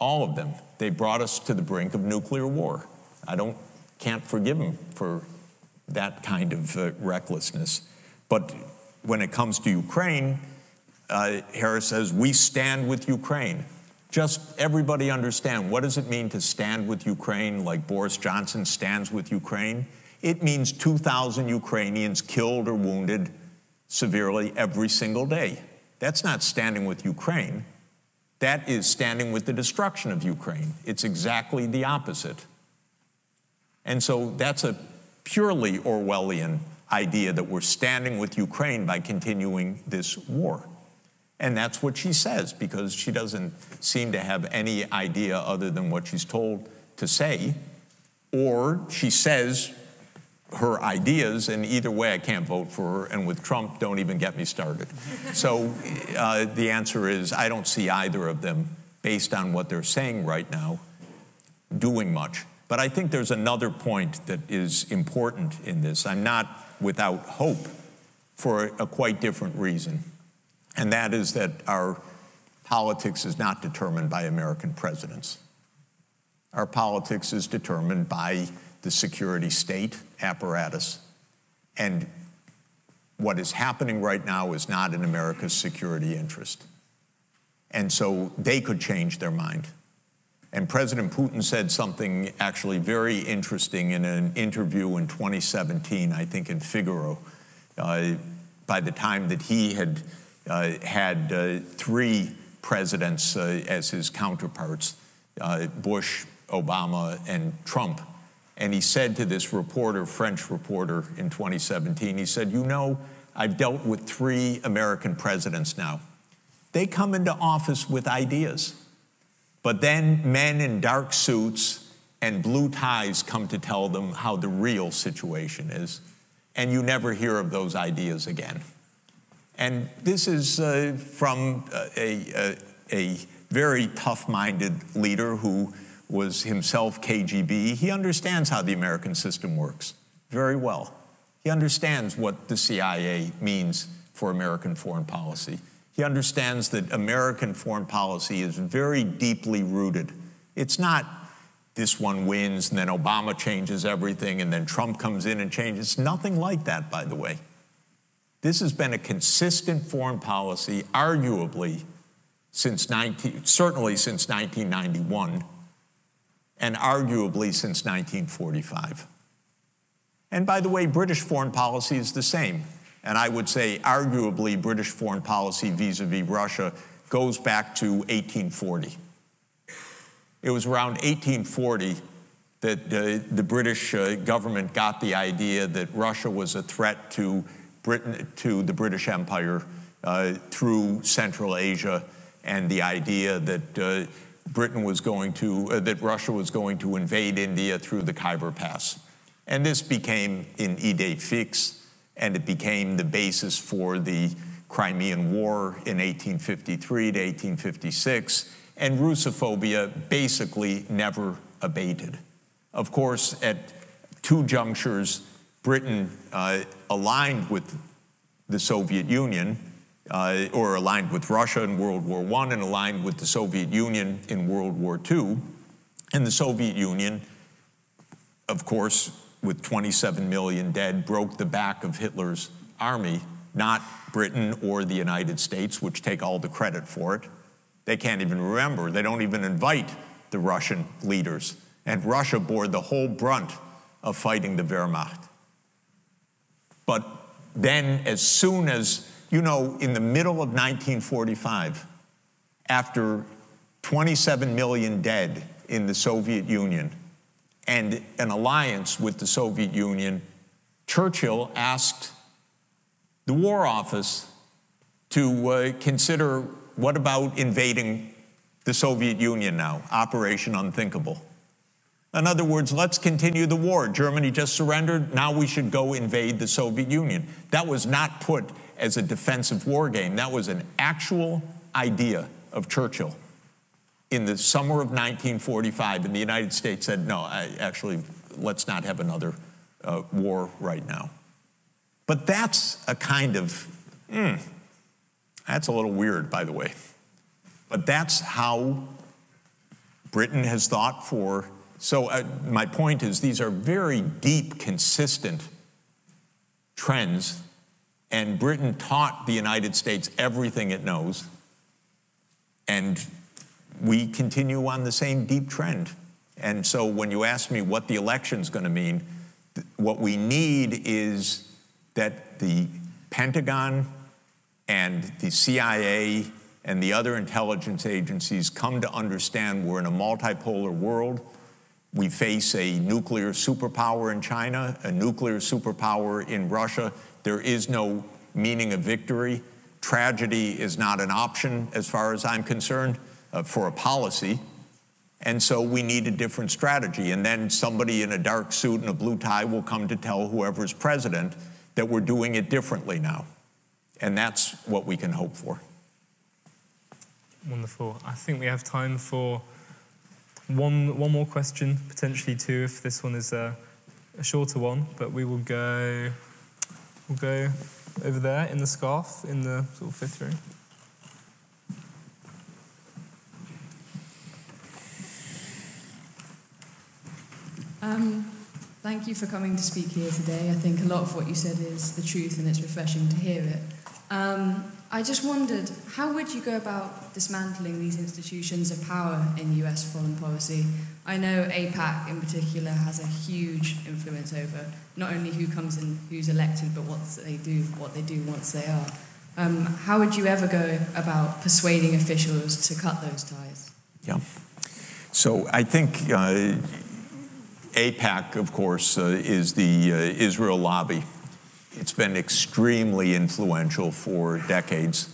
All of them. They brought us to the brink of nuclear war. I can't forgive them for that kind of recklessness. But when it comes to Ukraine, Harris says, we stand with Ukraine. Just everybody understand, what does it mean to stand with Ukraine like Boris Johnson stands with Ukraine? It means 2,000 Ukrainians killed or wounded severely every single day. That's not standing with Ukraine. That is standing with the destruction of Ukraine. It's exactly the opposite. And so that's a purely Orwellian idea that we're standing with Ukraine by continuing this war. And that's what she says, because she doesn't seem to have any idea other than what she's told to say, or she says her ideas, and either way I can't vote for her, and with Trump, don't even get me started. So the answer is I don't see either of them, based on what they're saying right now, doing much. But I think there's another point that is important in this. I'm not without hope for a quite different reason, and that is that our politics is not determined by American presidents. Our politics is determined by the security state apparatus, and what is happening right now is not in America's security interest. And so they could change their mind. And President Putin said something actually very interesting in an interview in 2017, I think in Figaro, by the time that he had had 3 presidents as his counterparts, Bush, Obama, and Trump. And he said to this reporter, French reporter in 2017, he said, you know, I've dealt with 3 American presidents now. They come into office with ideas, but then men in dark suits and blue ties come to tell them how the real situation is, and you never hear of those ideas again. And this is from a very tough-minded leader who was himself KGB. He understands how the American system works very well. He understands what the CIA means for American foreign policy. He understands that American foreign policy is very deeply rooted. It's not this one wins and then Obama changes everything and then Trump comes in and changes. It's nothing like that, by the way. This has been a consistent foreign policy, arguably, certainly since 1991, and arguably since 1945. And by the way, British foreign policy is the same. And I would say, arguably, British foreign policy vis-a-vis Russia goes back to 1840. It was around 1840 that the British government got the idea that Russia was a threat to Britain, to the British Empire through Central Asia, and the idea that Russia was going to invade India through the Khyber Pass. And this became an idée fixe, and it became the basis for the Crimean War in 1853 to 1856, and Russophobia basically never abated. Of course, at 2 junctures, Britain aligned with the Soviet Union, or aligned with Russia in World War I and aligned with the Soviet Union in World War II. And the Soviet Union, of course, with 27 million dead, broke the back of Hitler's army, not Britain or the United States, which take all the credit for it. They can't even remember. They don't even invite the Russian leaders. And Russia bore the whole brunt of fighting the Wehrmacht. But then, as soon as, you know, in the middle of 1945, after 27 million dead in the Soviet Union and an alliance with the Soviet Union, Churchill asked the War Office to consider, what about invading the Soviet Union now, Operation Unthinkable? In other words, let's continue the war. Germany just surrendered. Now we should go invade the Soviet Union. That was not put as a defensive war game. That was an actual idea of Churchill. In the summer of 1945, and the United States said, no, actually, let's not have another war right now. But that's a kind of, that's a little weird, by the way. But that's how Britain has thought for, so my point is these are very deep, consistent trends, and Britain taught the United States everything it knows, and we continue on the same deep trend. And so when you ask me what the election's going to mean, what we need is that the Pentagon and the CIA and the other intelligence agencies come to understand we're in a multipolar world. We face a nuclear superpower in China, a nuclear superpower in Russia. There is no meaning of victory. Tragedy is not an option as far as I'm concerned for a policy. And so we need a different strategy. And then somebody in a dark suit and a blue tie will come to tell whoever's president that we're doing it differently now. And that's what we can hope for. Wonderful. I think we have time for one more question, potentially two, if this one is a shorter one. But we will go, over there in the scarf, in the sort of fifth row. Thank you for coming to speak here today. I think a lot of what you said is the truth, and it's refreshing to hear it. I just wondered, how would you go about dismantling these institutions of power in US foreign policy? I know AIPAC in particular has a huge influence over not only who comes and who's elected, but what they do once they are. How would you ever go about persuading officials to cut those ties? Yeah. So I think... AIPAC, of course, is the Israel lobby. It's been extremely influential for decades.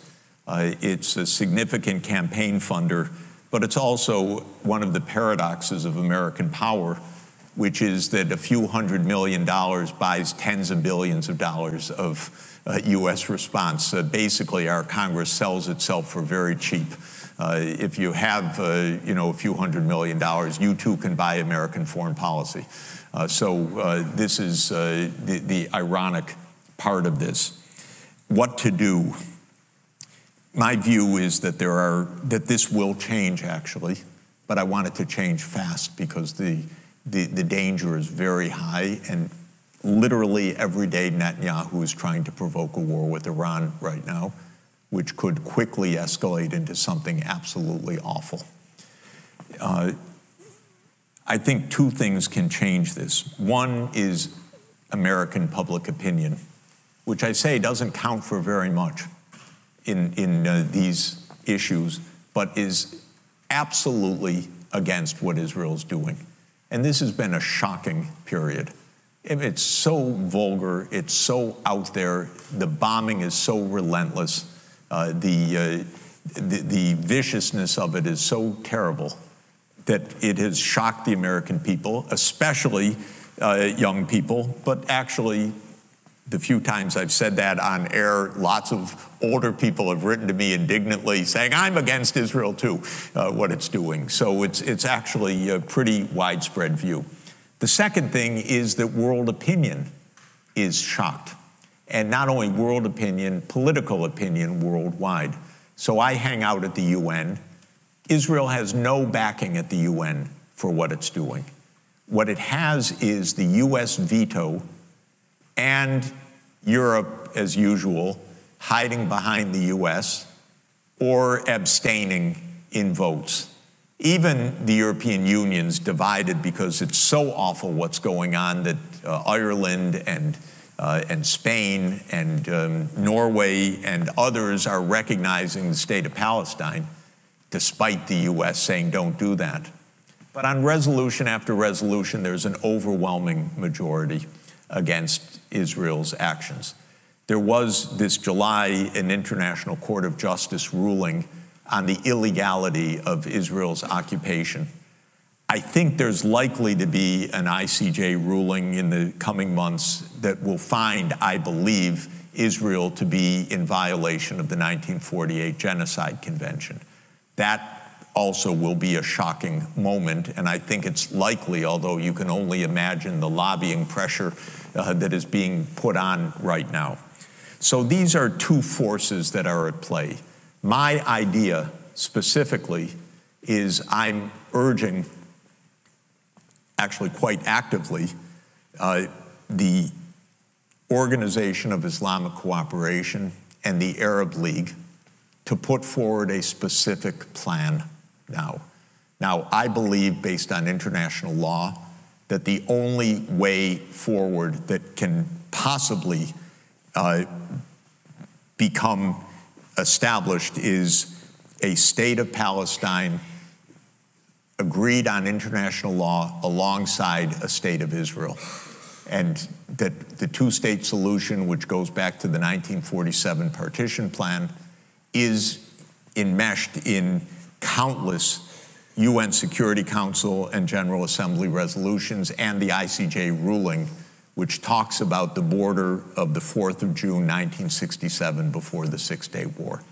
It's a significant campaign funder, but it's also one of the paradoxes of American power, which is that a few $100 million buys tens of billions of dollars of U.S. response. Basically, our Congress sells itself for very cheap. If you have, you know, a few $100 million, you too can buy American foreign policy. This is the ironic part of this. What to do? My view is that this will change actually, but I want it to change fast because the danger is very high, and literally every day Netanyahu is trying to provoke a war with Iran right now, which could quickly escalate into something absolutely awful. I think two things can change this. One is American public opinion, which I say doesn't count for very much in these issues, but is absolutely against what Israel's doing. And this has been a shocking period. It's so vulgar, it's so out there, the bombing is so relentless. The viciousness of it is so terrible that it has shocked the American people, especially young people. But actually, the few times I've said that on air, lots of older people have written to me indignantly saying, I'm against Israel too, what it's doing. So it's actually a pretty widespread view. The second thing is that world opinion is shocked. And not only world opinion, political opinion worldwide. So I hang out at the UN. Israel has no backing at the UN for what it's doing. What it has is the US veto and Europe, as usual, hiding behind the US or abstaining in votes. Even the European Union's divided because it's so awful what's going on that Ireland and Spain and Norway and others are recognizing the state of Palestine, despite the US saying don't do that. But on resolution after resolution, there's an overwhelming majority against Israel's actions. There was this July an International Court of Justice ruling on the illegality of Israel's occupation. I think there's likely to be an ICJ ruling in the coming months that will find, I believe, Israel to be in violation of the 1948 Genocide Convention. That also will be a shocking moment, and I think it's likely, although you can only imagine the lobbying pressure that is being put on right now. So these are two forces that are at play. My idea specifically is I'm urging, actually quite actively, the Organization of Islamic Cooperation and the Arab League to put forward a specific plan now. Now, I believe, based on international law, that the only way forward that can possibly become established is a state of Palestine agreed on international law alongside a state of Israel. And that the two-state solution, which goes back to the 1947 partition plan, is enmeshed in countless UN Security Council and General Assembly resolutions and the ICJ ruling, which talks about the border of the 4th of June, 1967, before the Six-Day War.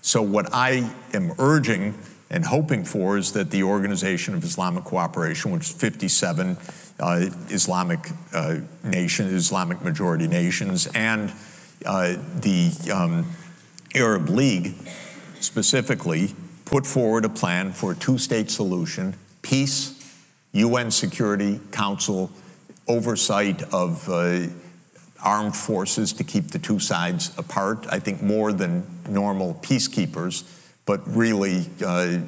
So what I am urging and hoping for is that the Organization of Islamic Cooperation, which is 57 Islamic majority nations, and the Arab League specifically put forward a plan for a two-state solution, peace, UN Security Council oversight of armed forces to keep the two sides apart, I think more than normal peacekeepers, but really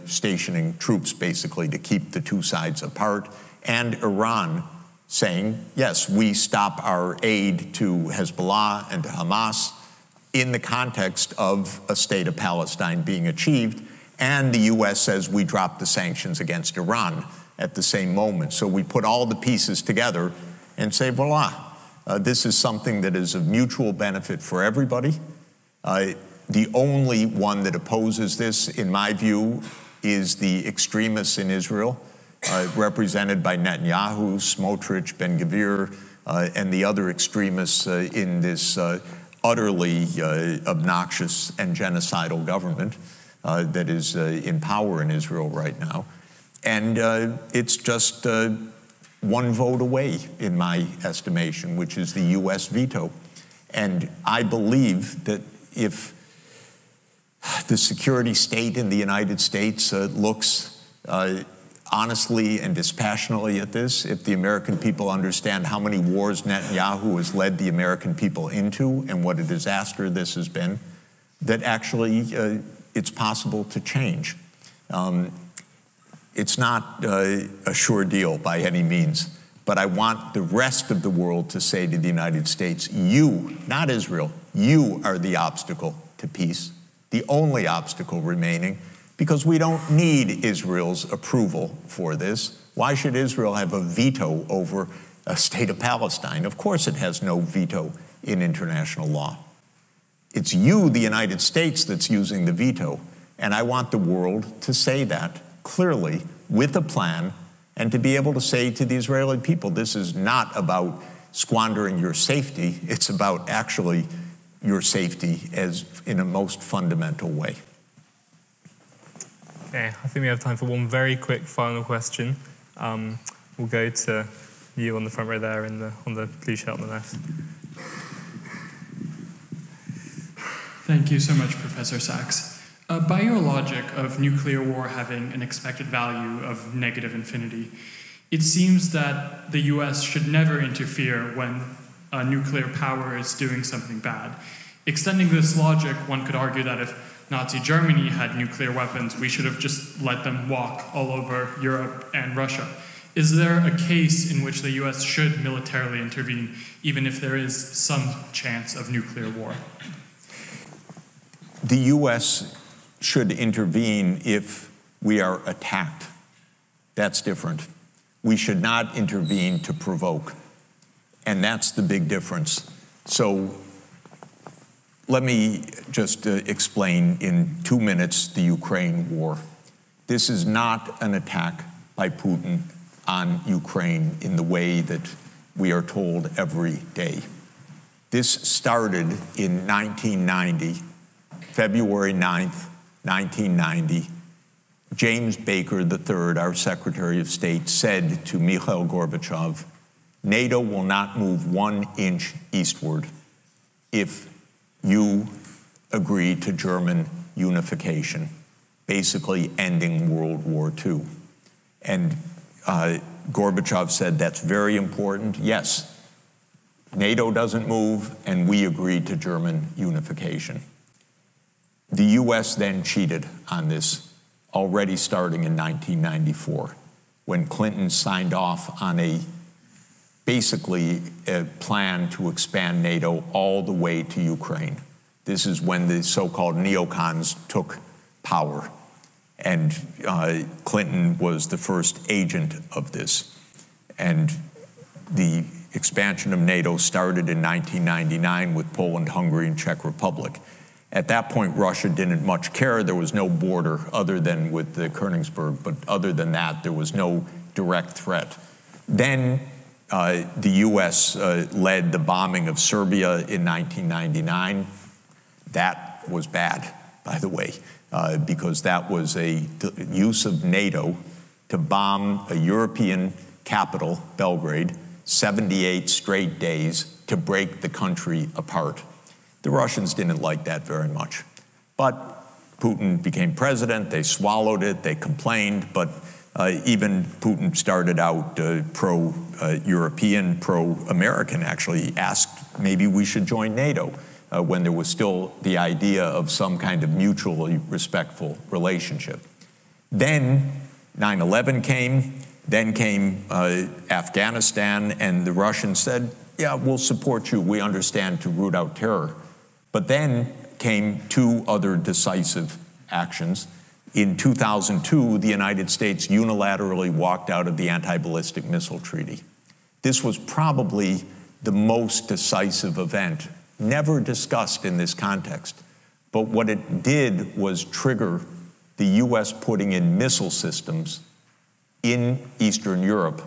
stationing troops basically to keep the two sides apart, and Iran saying, yes, we stop our aid to Hezbollah and to Hamas in the context of a state of Palestine being achieved, and the U.S. says we drop the sanctions against Iran at the same moment. So we put all the pieces together and say, voila, this is something that is of mutual benefit for everybody. The only one that opposes this, in my view, is the extremists in Israel, represented by Netanyahu, Smotrich, Ben-Gvir, and the other extremists in this utterly obnoxious and genocidal government that is in power in Israel right now. And it's just one vote away, in my estimation, which is the U.S. veto. And I believe that if the security state in the United States looks honestly and dispassionately at this, if the American people understand how many wars Netanyahu has led the American people into and what a disaster this has been, that actually it's possible to change. It's not a sure deal by any means, but I want the rest of the world to say to the United States, you, not Israel, you are the obstacle to peace, the only obstacle remaining, because we don't need Israel's approval for this. Why should Israel have a veto over a state of Palestine? Of course it has no veto in international law. It's you, the United States, that's using the veto, and I want the world to say that clearly with a plan and to be able to say to the Israeli people, this is not about squandering your safety, it's about actually your safety as in a most fundamental way. Okay, I think we have time for one very quick final question. We'll go to you on the front row there in the, on the blue shirt on the left. Thank you so much, Professor Sachs. By your logic of nuclear war having an expected value of negative infinity, it seems that the US should never interfere when nuclear power is doing something bad. Extending this logic, one could argue that if Nazi Germany had nuclear weapons, we should have just let them walk all over Europe and Russia. Is there a case in which the US should militarily intervene, even if there is some chance of nuclear war? The US should intervene if we are attacked. That's different. We should not intervene to provoke. And that's the big difference. So let me just explain in 2 minutes the Ukraine war. This is not an attack by Putin on Ukraine in the way that we are told every day. This started in 1990, February 9th, 1990. James Baker III, our Secretary of State, said to Mikhail Gorbachev, NATO will not move 1 inch eastward if you agree to German unification, basically ending World War II. And Gorbachev said, that's very important. Yes, NATO doesn't move, and we agree to German unification. The US then cheated on this, already starting in 1994, when Clinton signed off on basically a plan to expand NATO all the way to Ukraine. This is when the so-called neocons took power, and Clinton was the first agent of this. And the expansion of NATO started in 1999 with Poland, Hungary, and Czech Republic. At that point, Russia didn't much care. There was no border other than with the Königsberg, but other than that, there was no direct threat. Then the US led the bombing of Serbia in 1999. That was bad, by the way, because that was a use of NATO to bomb a European capital, Belgrade, 78 straight days to break the country apart. The Russians didn't like that very much. But Putin became president, they swallowed it, they complained, but even Putin started out pro-European, pro-American, actually. He asked, maybe we should join NATO when there was still the idea of some kind of mutually respectful relationship. Then 9/11 came, then came Afghanistan, and the Russians said, yeah, we'll support you, we understand, to root out terror. But then came two other decisive actions. In 2002, the United States unilaterally walked out of the Anti-Ballistic Missile Treaty. This was probably the most decisive event, never discussed in this context. But what it did was trigger the US putting in missile systems in Eastern Europe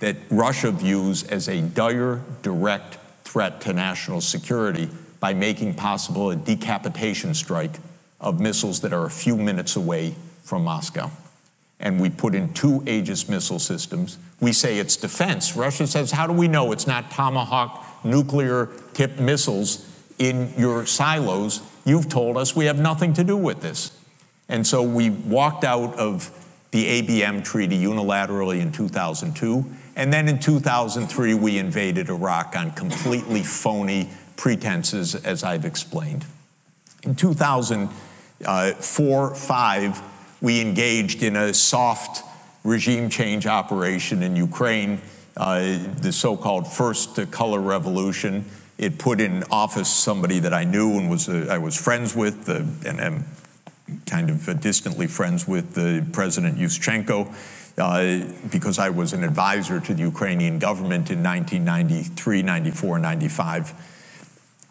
that Russia views as a dire, direct threat to national security by making possible a decapitation strike of missiles that are a few minutes away from Moscow. And we put in two Aegis missile systems. We say it's defense. Russia says, how do we know it's not Tomahawk nuclear-tipped missiles in your silos? You've told us we have nothing to do with this. And so we walked out of the ABM treaty unilaterally in 2002. And then in 2003, we invaded Iraq on completely phony pretenses, as I've explained. In 2004-05, we engaged in a soft regime change operation in Ukraine, the so-called First Color Revolution. It put in office somebody that I knew and I was friends with, and am kind of distantly friends with, President Yushchenko, because I was an advisor to the Ukrainian government in 1993, 94, 95.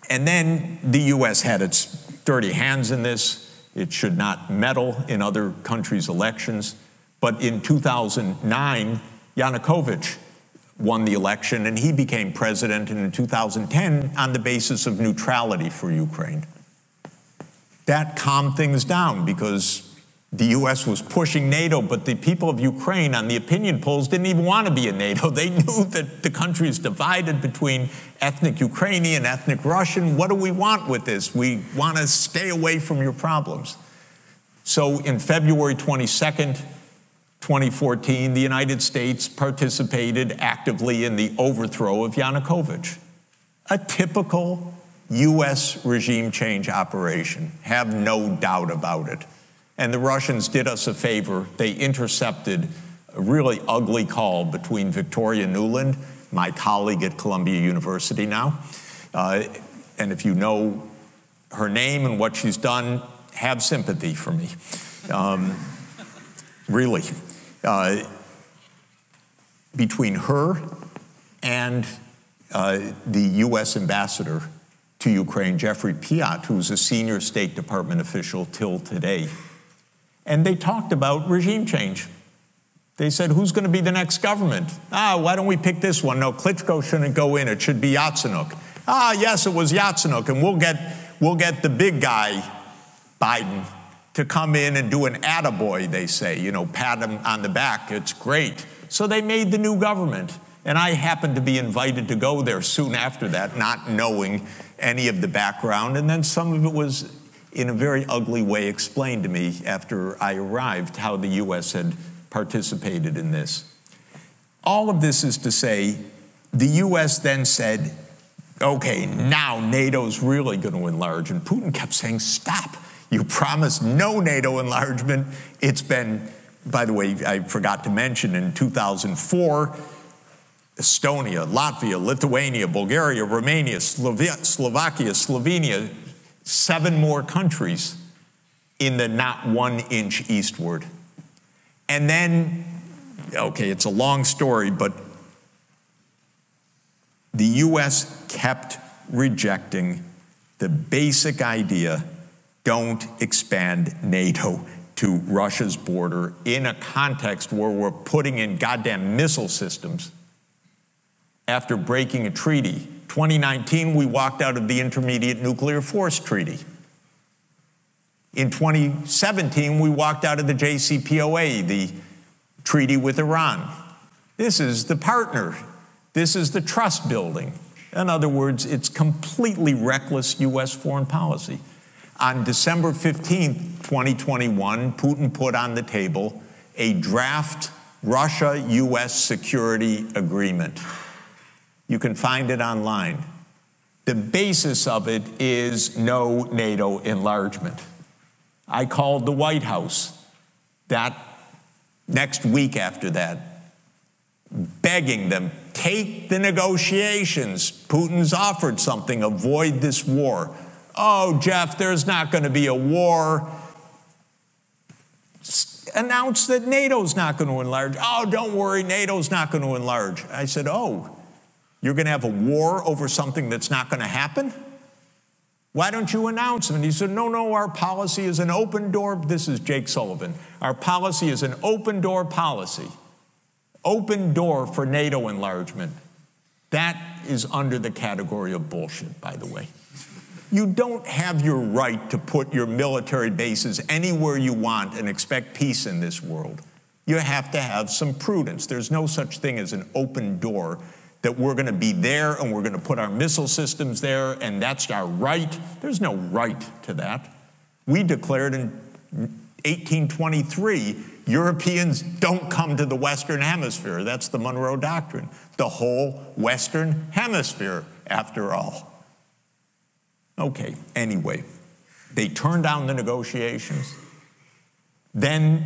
And then the US had its dirty hands in this. It should not meddle in other countries' elections. But in 2009, Yanukovych won the election and he became president, and in 2010 on the basis of neutrality for Ukraine. That calmed things down because the US was pushing NATO, but the people of Ukraine on the opinion polls didn't even want to be in NATO. They knew that the country is divided between ethnic Ukrainian, ethnic Russian. What do we want with this? We want to stay away from your problems. So in February 22nd, 2014, the United States participated actively in the overthrow of Yanukovych. A typical US regime change operation, have no doubt about it. And the Russians did us a favor. They intercepted a really ugly call between Victoria Nuland, my colleague at Columbia University now, and if you know her name and what she's done, have sympathy for me. Really. Between her and the US ambassador to Ukraine, Jeffrey Piot, who's a senior State Department official till today, and they talked about regime change. They said, who's going to be the next government? Ah, why don't we pick this one? No, Klitschko shouldn't go in. It should be Yatsenuk. Ah, yes, it was Yatsenuk. And we'll get the big guy, Biden, to come in and do an attaboy, they say, you know, pat him on the back. It's great. So they made the new government. And I happened to be invited to go there soon after that, not knowing any of the background. And then some of it was, in a very ugly way, explained to me after I arrived how the U.S. had participated in this. All of this is to say, the U.S. then said, okay, now NATO's really going to enlarge. And Putin kept saying, stop. You promised no NATO enlargement. It's been, by the way, I forgot to mention, in 2004, Estonia, Latvia, Lithuania, Bulgaria, Romania, Slovakia, Slovenia, 7 more countries in the not 1 inch eastward. And then, okay, it's a long story, but the U.S. kept rejecting the basic idea, don't expand NATO to Russia's border in a context where we're putting in goddamn missile systems after breaking a treaty. 2019, we walked out of the Intermediate Nuclear Force Treaty. In 2017, we walked out of the JCPOA, the treaty with Iran. This is the partner. This is the trust building. In other words, it's completely reckless U.S. foreign policy. On December 15, 2021, Putin put on the table a draft Russia-U.S. security agreement. You can find it online. The basis of it is no NATO enlargement. I called the White House that next week after that, begging them, take the negotiations. Putin's offered something, avoid this war. Oh, Jeff, there's not going to be a war. Announce that NATO's not going to enlarge. Oh, don't worry, NATO's not going to enlarge. I said, oh, you're going to have a war over something that's not going to happen? Why don't you announce them? And he said, no, no, our policy is an open door. This is Jake Sullivan. Our policy is an open door policy. Open door for NATO enlargement. That is under the category of bullshit, by the way. You don't have your right to put your military bases anywhere you want and expect peace in this world. You have to have some prudence. There's no such thing as an open door that we're going to be there and we're going to put our missile systems there and that's our right. There's no right to that. We declared in 1823, Europeans don't come to the Western Hemisphere. That's the Monroe Doctrine. The whole Western Hemisphere, after all. Okay, anyway, they turned down the negotiations. Then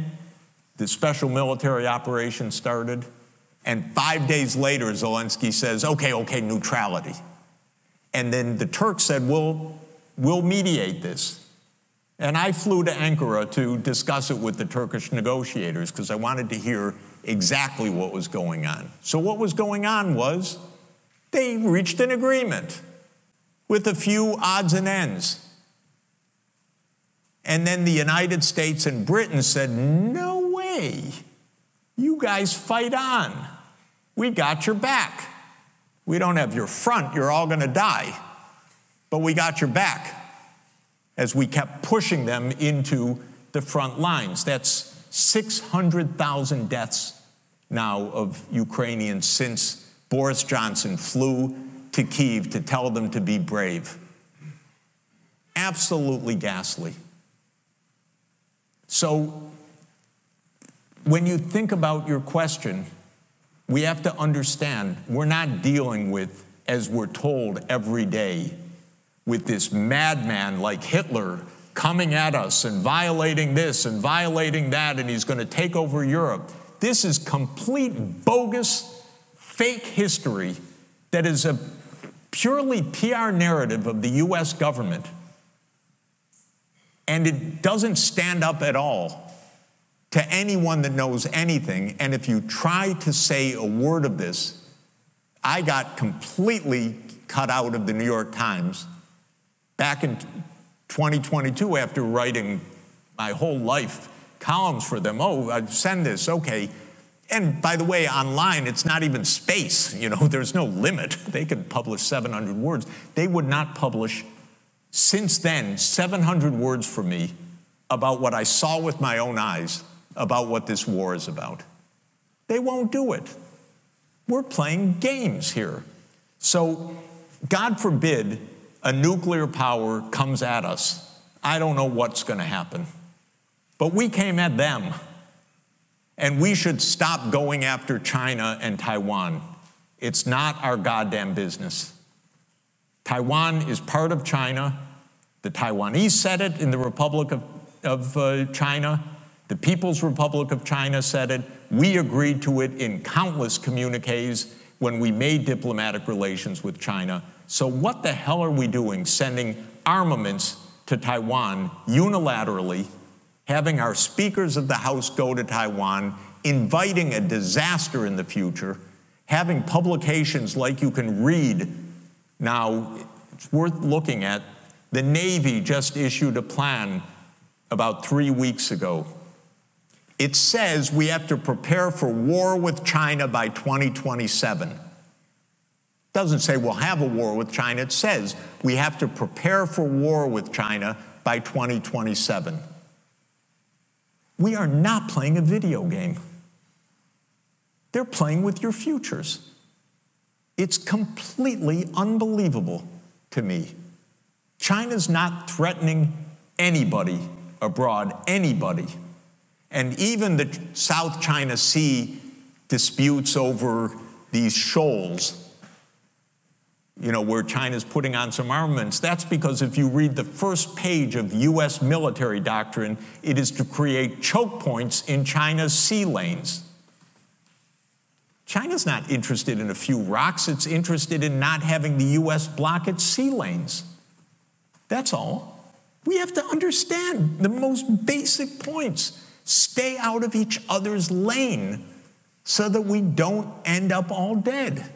the special military operation started. And 5 days later, Zelensky says, okay, okay, neutrality. And then the Turks said, we'll mediate this. And I flew to Ankara to discuss it with the Turkish negotiators because I wanted to hear exactly what was going on. So what was going on was they reached an agreement with a few odds and ends. And then the United States and Britain said, no way. You guys fight on. We got your back. We don't have your front. You're all going to die. But we got your back as we kept pushing them into the front lines. That's 600,000 deaths now of Ukrainians since Boris Johnson flew to Kyiv to tell them to be brave. Absolutely ghastly. So when you think about your question, we have to understand we're not dealing with, as we're told every day, with this madman like Hitler coming at us and violating this and violating that, and he's going to take over Europe. This is complete bogus, fake history that is a purely PR narrative of the U.S. government, and it doesn't stand up at all to anyone that knows anything. And if you try to say a word of this, I got completely cut out of the New York Times back in 2022 after writing my whole life columns for them. Oh, send this, okay. And by the way, online, it's not even space. You know, there's no limit. They could publish 700 words. They would not publish, since then, 700 words for me about what I saw with my own eyes, about what this war is about. They won't do it. We're playing games here. So, God forbid a nuclear power comes at us. I don't know what's going to happen. But we came at them. And we should stop going after China and Taiwan. It's not our goddamn business. Taiwan is part of China. The Taiwanese said it in the Republic of China. The People's Republic of China said it. We agreed to it in countless communiques when we made diplomatic relations with China. So what the hell are we doing sending armaments to Taiwan unilaterally, having our speakers of the House go to Taiwan, inviting a disaster in the future, having publications like you can read now, it's worth looking at. The Navy just issued a plan about 3 weeks ago. It says we have to prepare for war with China by 2027. It doesn't say we'll have a war with China. It says we have to prepare for war with China by 2027. We are not playing a video game. They're playing with your futures. It's completely unbelievable to me. China's not threatening anybody abroad, anybody. And even the South China Sea disputes over these shoals, you know, where China's putting on some armaments, that's because if you read the first page of U.S. military doctrine, it is to create choke points in China's sea lanes. China's not interested in a few rocks. It's interested in not having the U.S. block its sea lanes. That's all. We have to understand the most basic points. Stay out of each other's lane so that we don't end up all dead.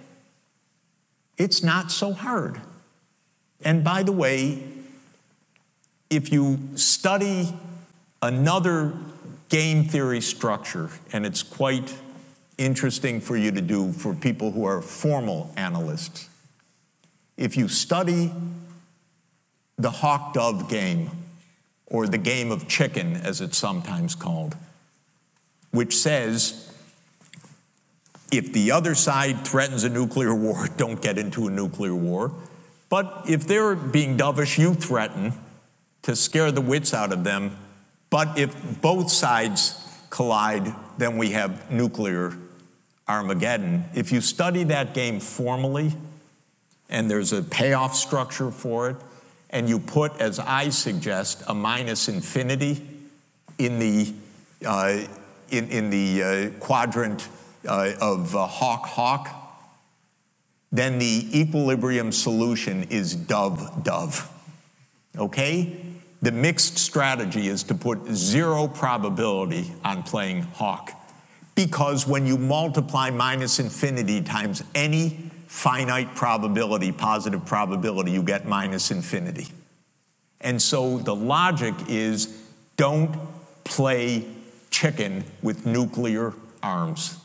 It's not so hard. And by the way, if you study another game theory structure, and it's quite interesting for you to do for people who are formal analysts, if you study the hawk-dove game, or the game of chicken, as it's sometimes called, which says, if the other side threatens a nuclear war, don't get into a nuclear war. But if they're being dovish, you threaten to scare the wits out of them. But if both sides collide, then we have nuclear Armageddon. If you study that game formally, and there's a payoff structure for it, and you put, as I suggest, a minus infinity in the quadrant of hawk-hawk, then the equilibrium solution is dove-dove, okay? The mixed strategy is to put zero probability on playing hawk, because when you multiply minus infinity times any finite probability, positive probability, you get minus infinity. And so the logic is don't play chicken with nuclear arms.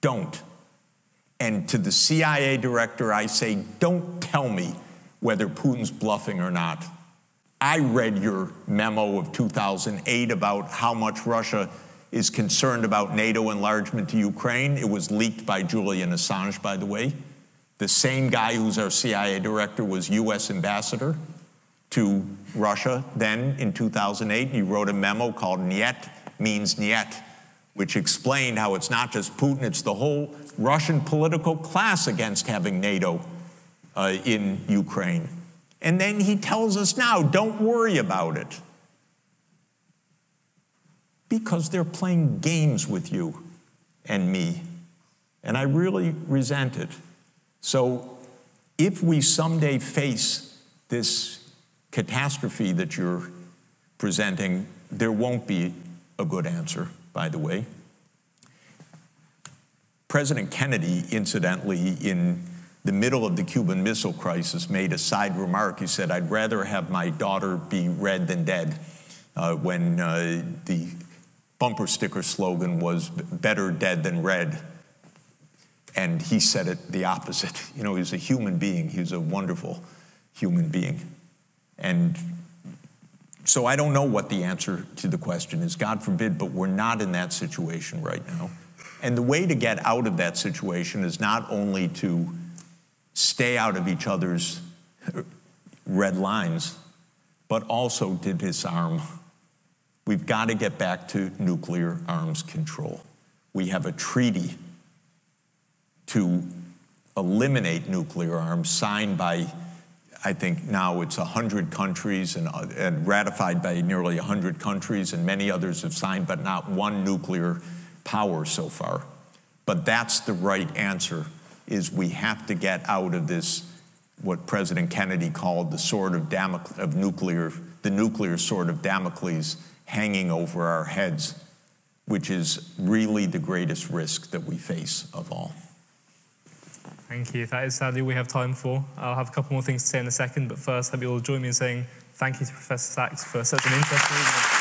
Don't. And to the CIA director, I say, don't tell me whether Putin's bluffing or not. I read your memo of 2008 about how much Russia is concerned about NATO enlargement to Ukraine. It was leaked by Julian Assange, by the way. The same guy who's our CIA director was U.S. ambassador to Russia then in 2008. He wrote a memo called Niet Means Niet, which explained how it's not just Putin, it's the whole Russian political class against having NATO in Ukraine. And then he tells us now, don't worry about it. Because they're playing games with you and me. And I really resent it. So if we someday face this catastrophe that you're presenting, there won't be a good answer. By the way, President Kennedy, incidentally, in the middle of the Cuban Missile Crisis, made a side remark. He said, I'd rather have my daughter be red than dead when the bumper sticker slogan was better dead than red. And he said it the opposite. You know, he was a human being. He was a wonderful human being. And so I don't know what the answer to the question is, God forbid, but we're not in that situation right now. And the way to get out of that situation is not only to stay out of each other's red lines, but also to disarm. We've got to get back to nuclear arms control. We have a treaty to eliminate nuclear arms signed by, I think now it's 100 countries and ratified by nearly 100 countries, and many others have signed, but not one nuclear power so far. But that's the right answer, is we have to get out of this, what President Kennedy called the sword of Damocles, of nuclear, the nuclear sword of Damocles hanging over our heads, which is really the greatest risk that we face of all. Thank you. That is sadly we have time for. I'll have a couple more things to say in a second, but first, hope you'll join me in saying thank you to Professor Sachs for such an interesting evening.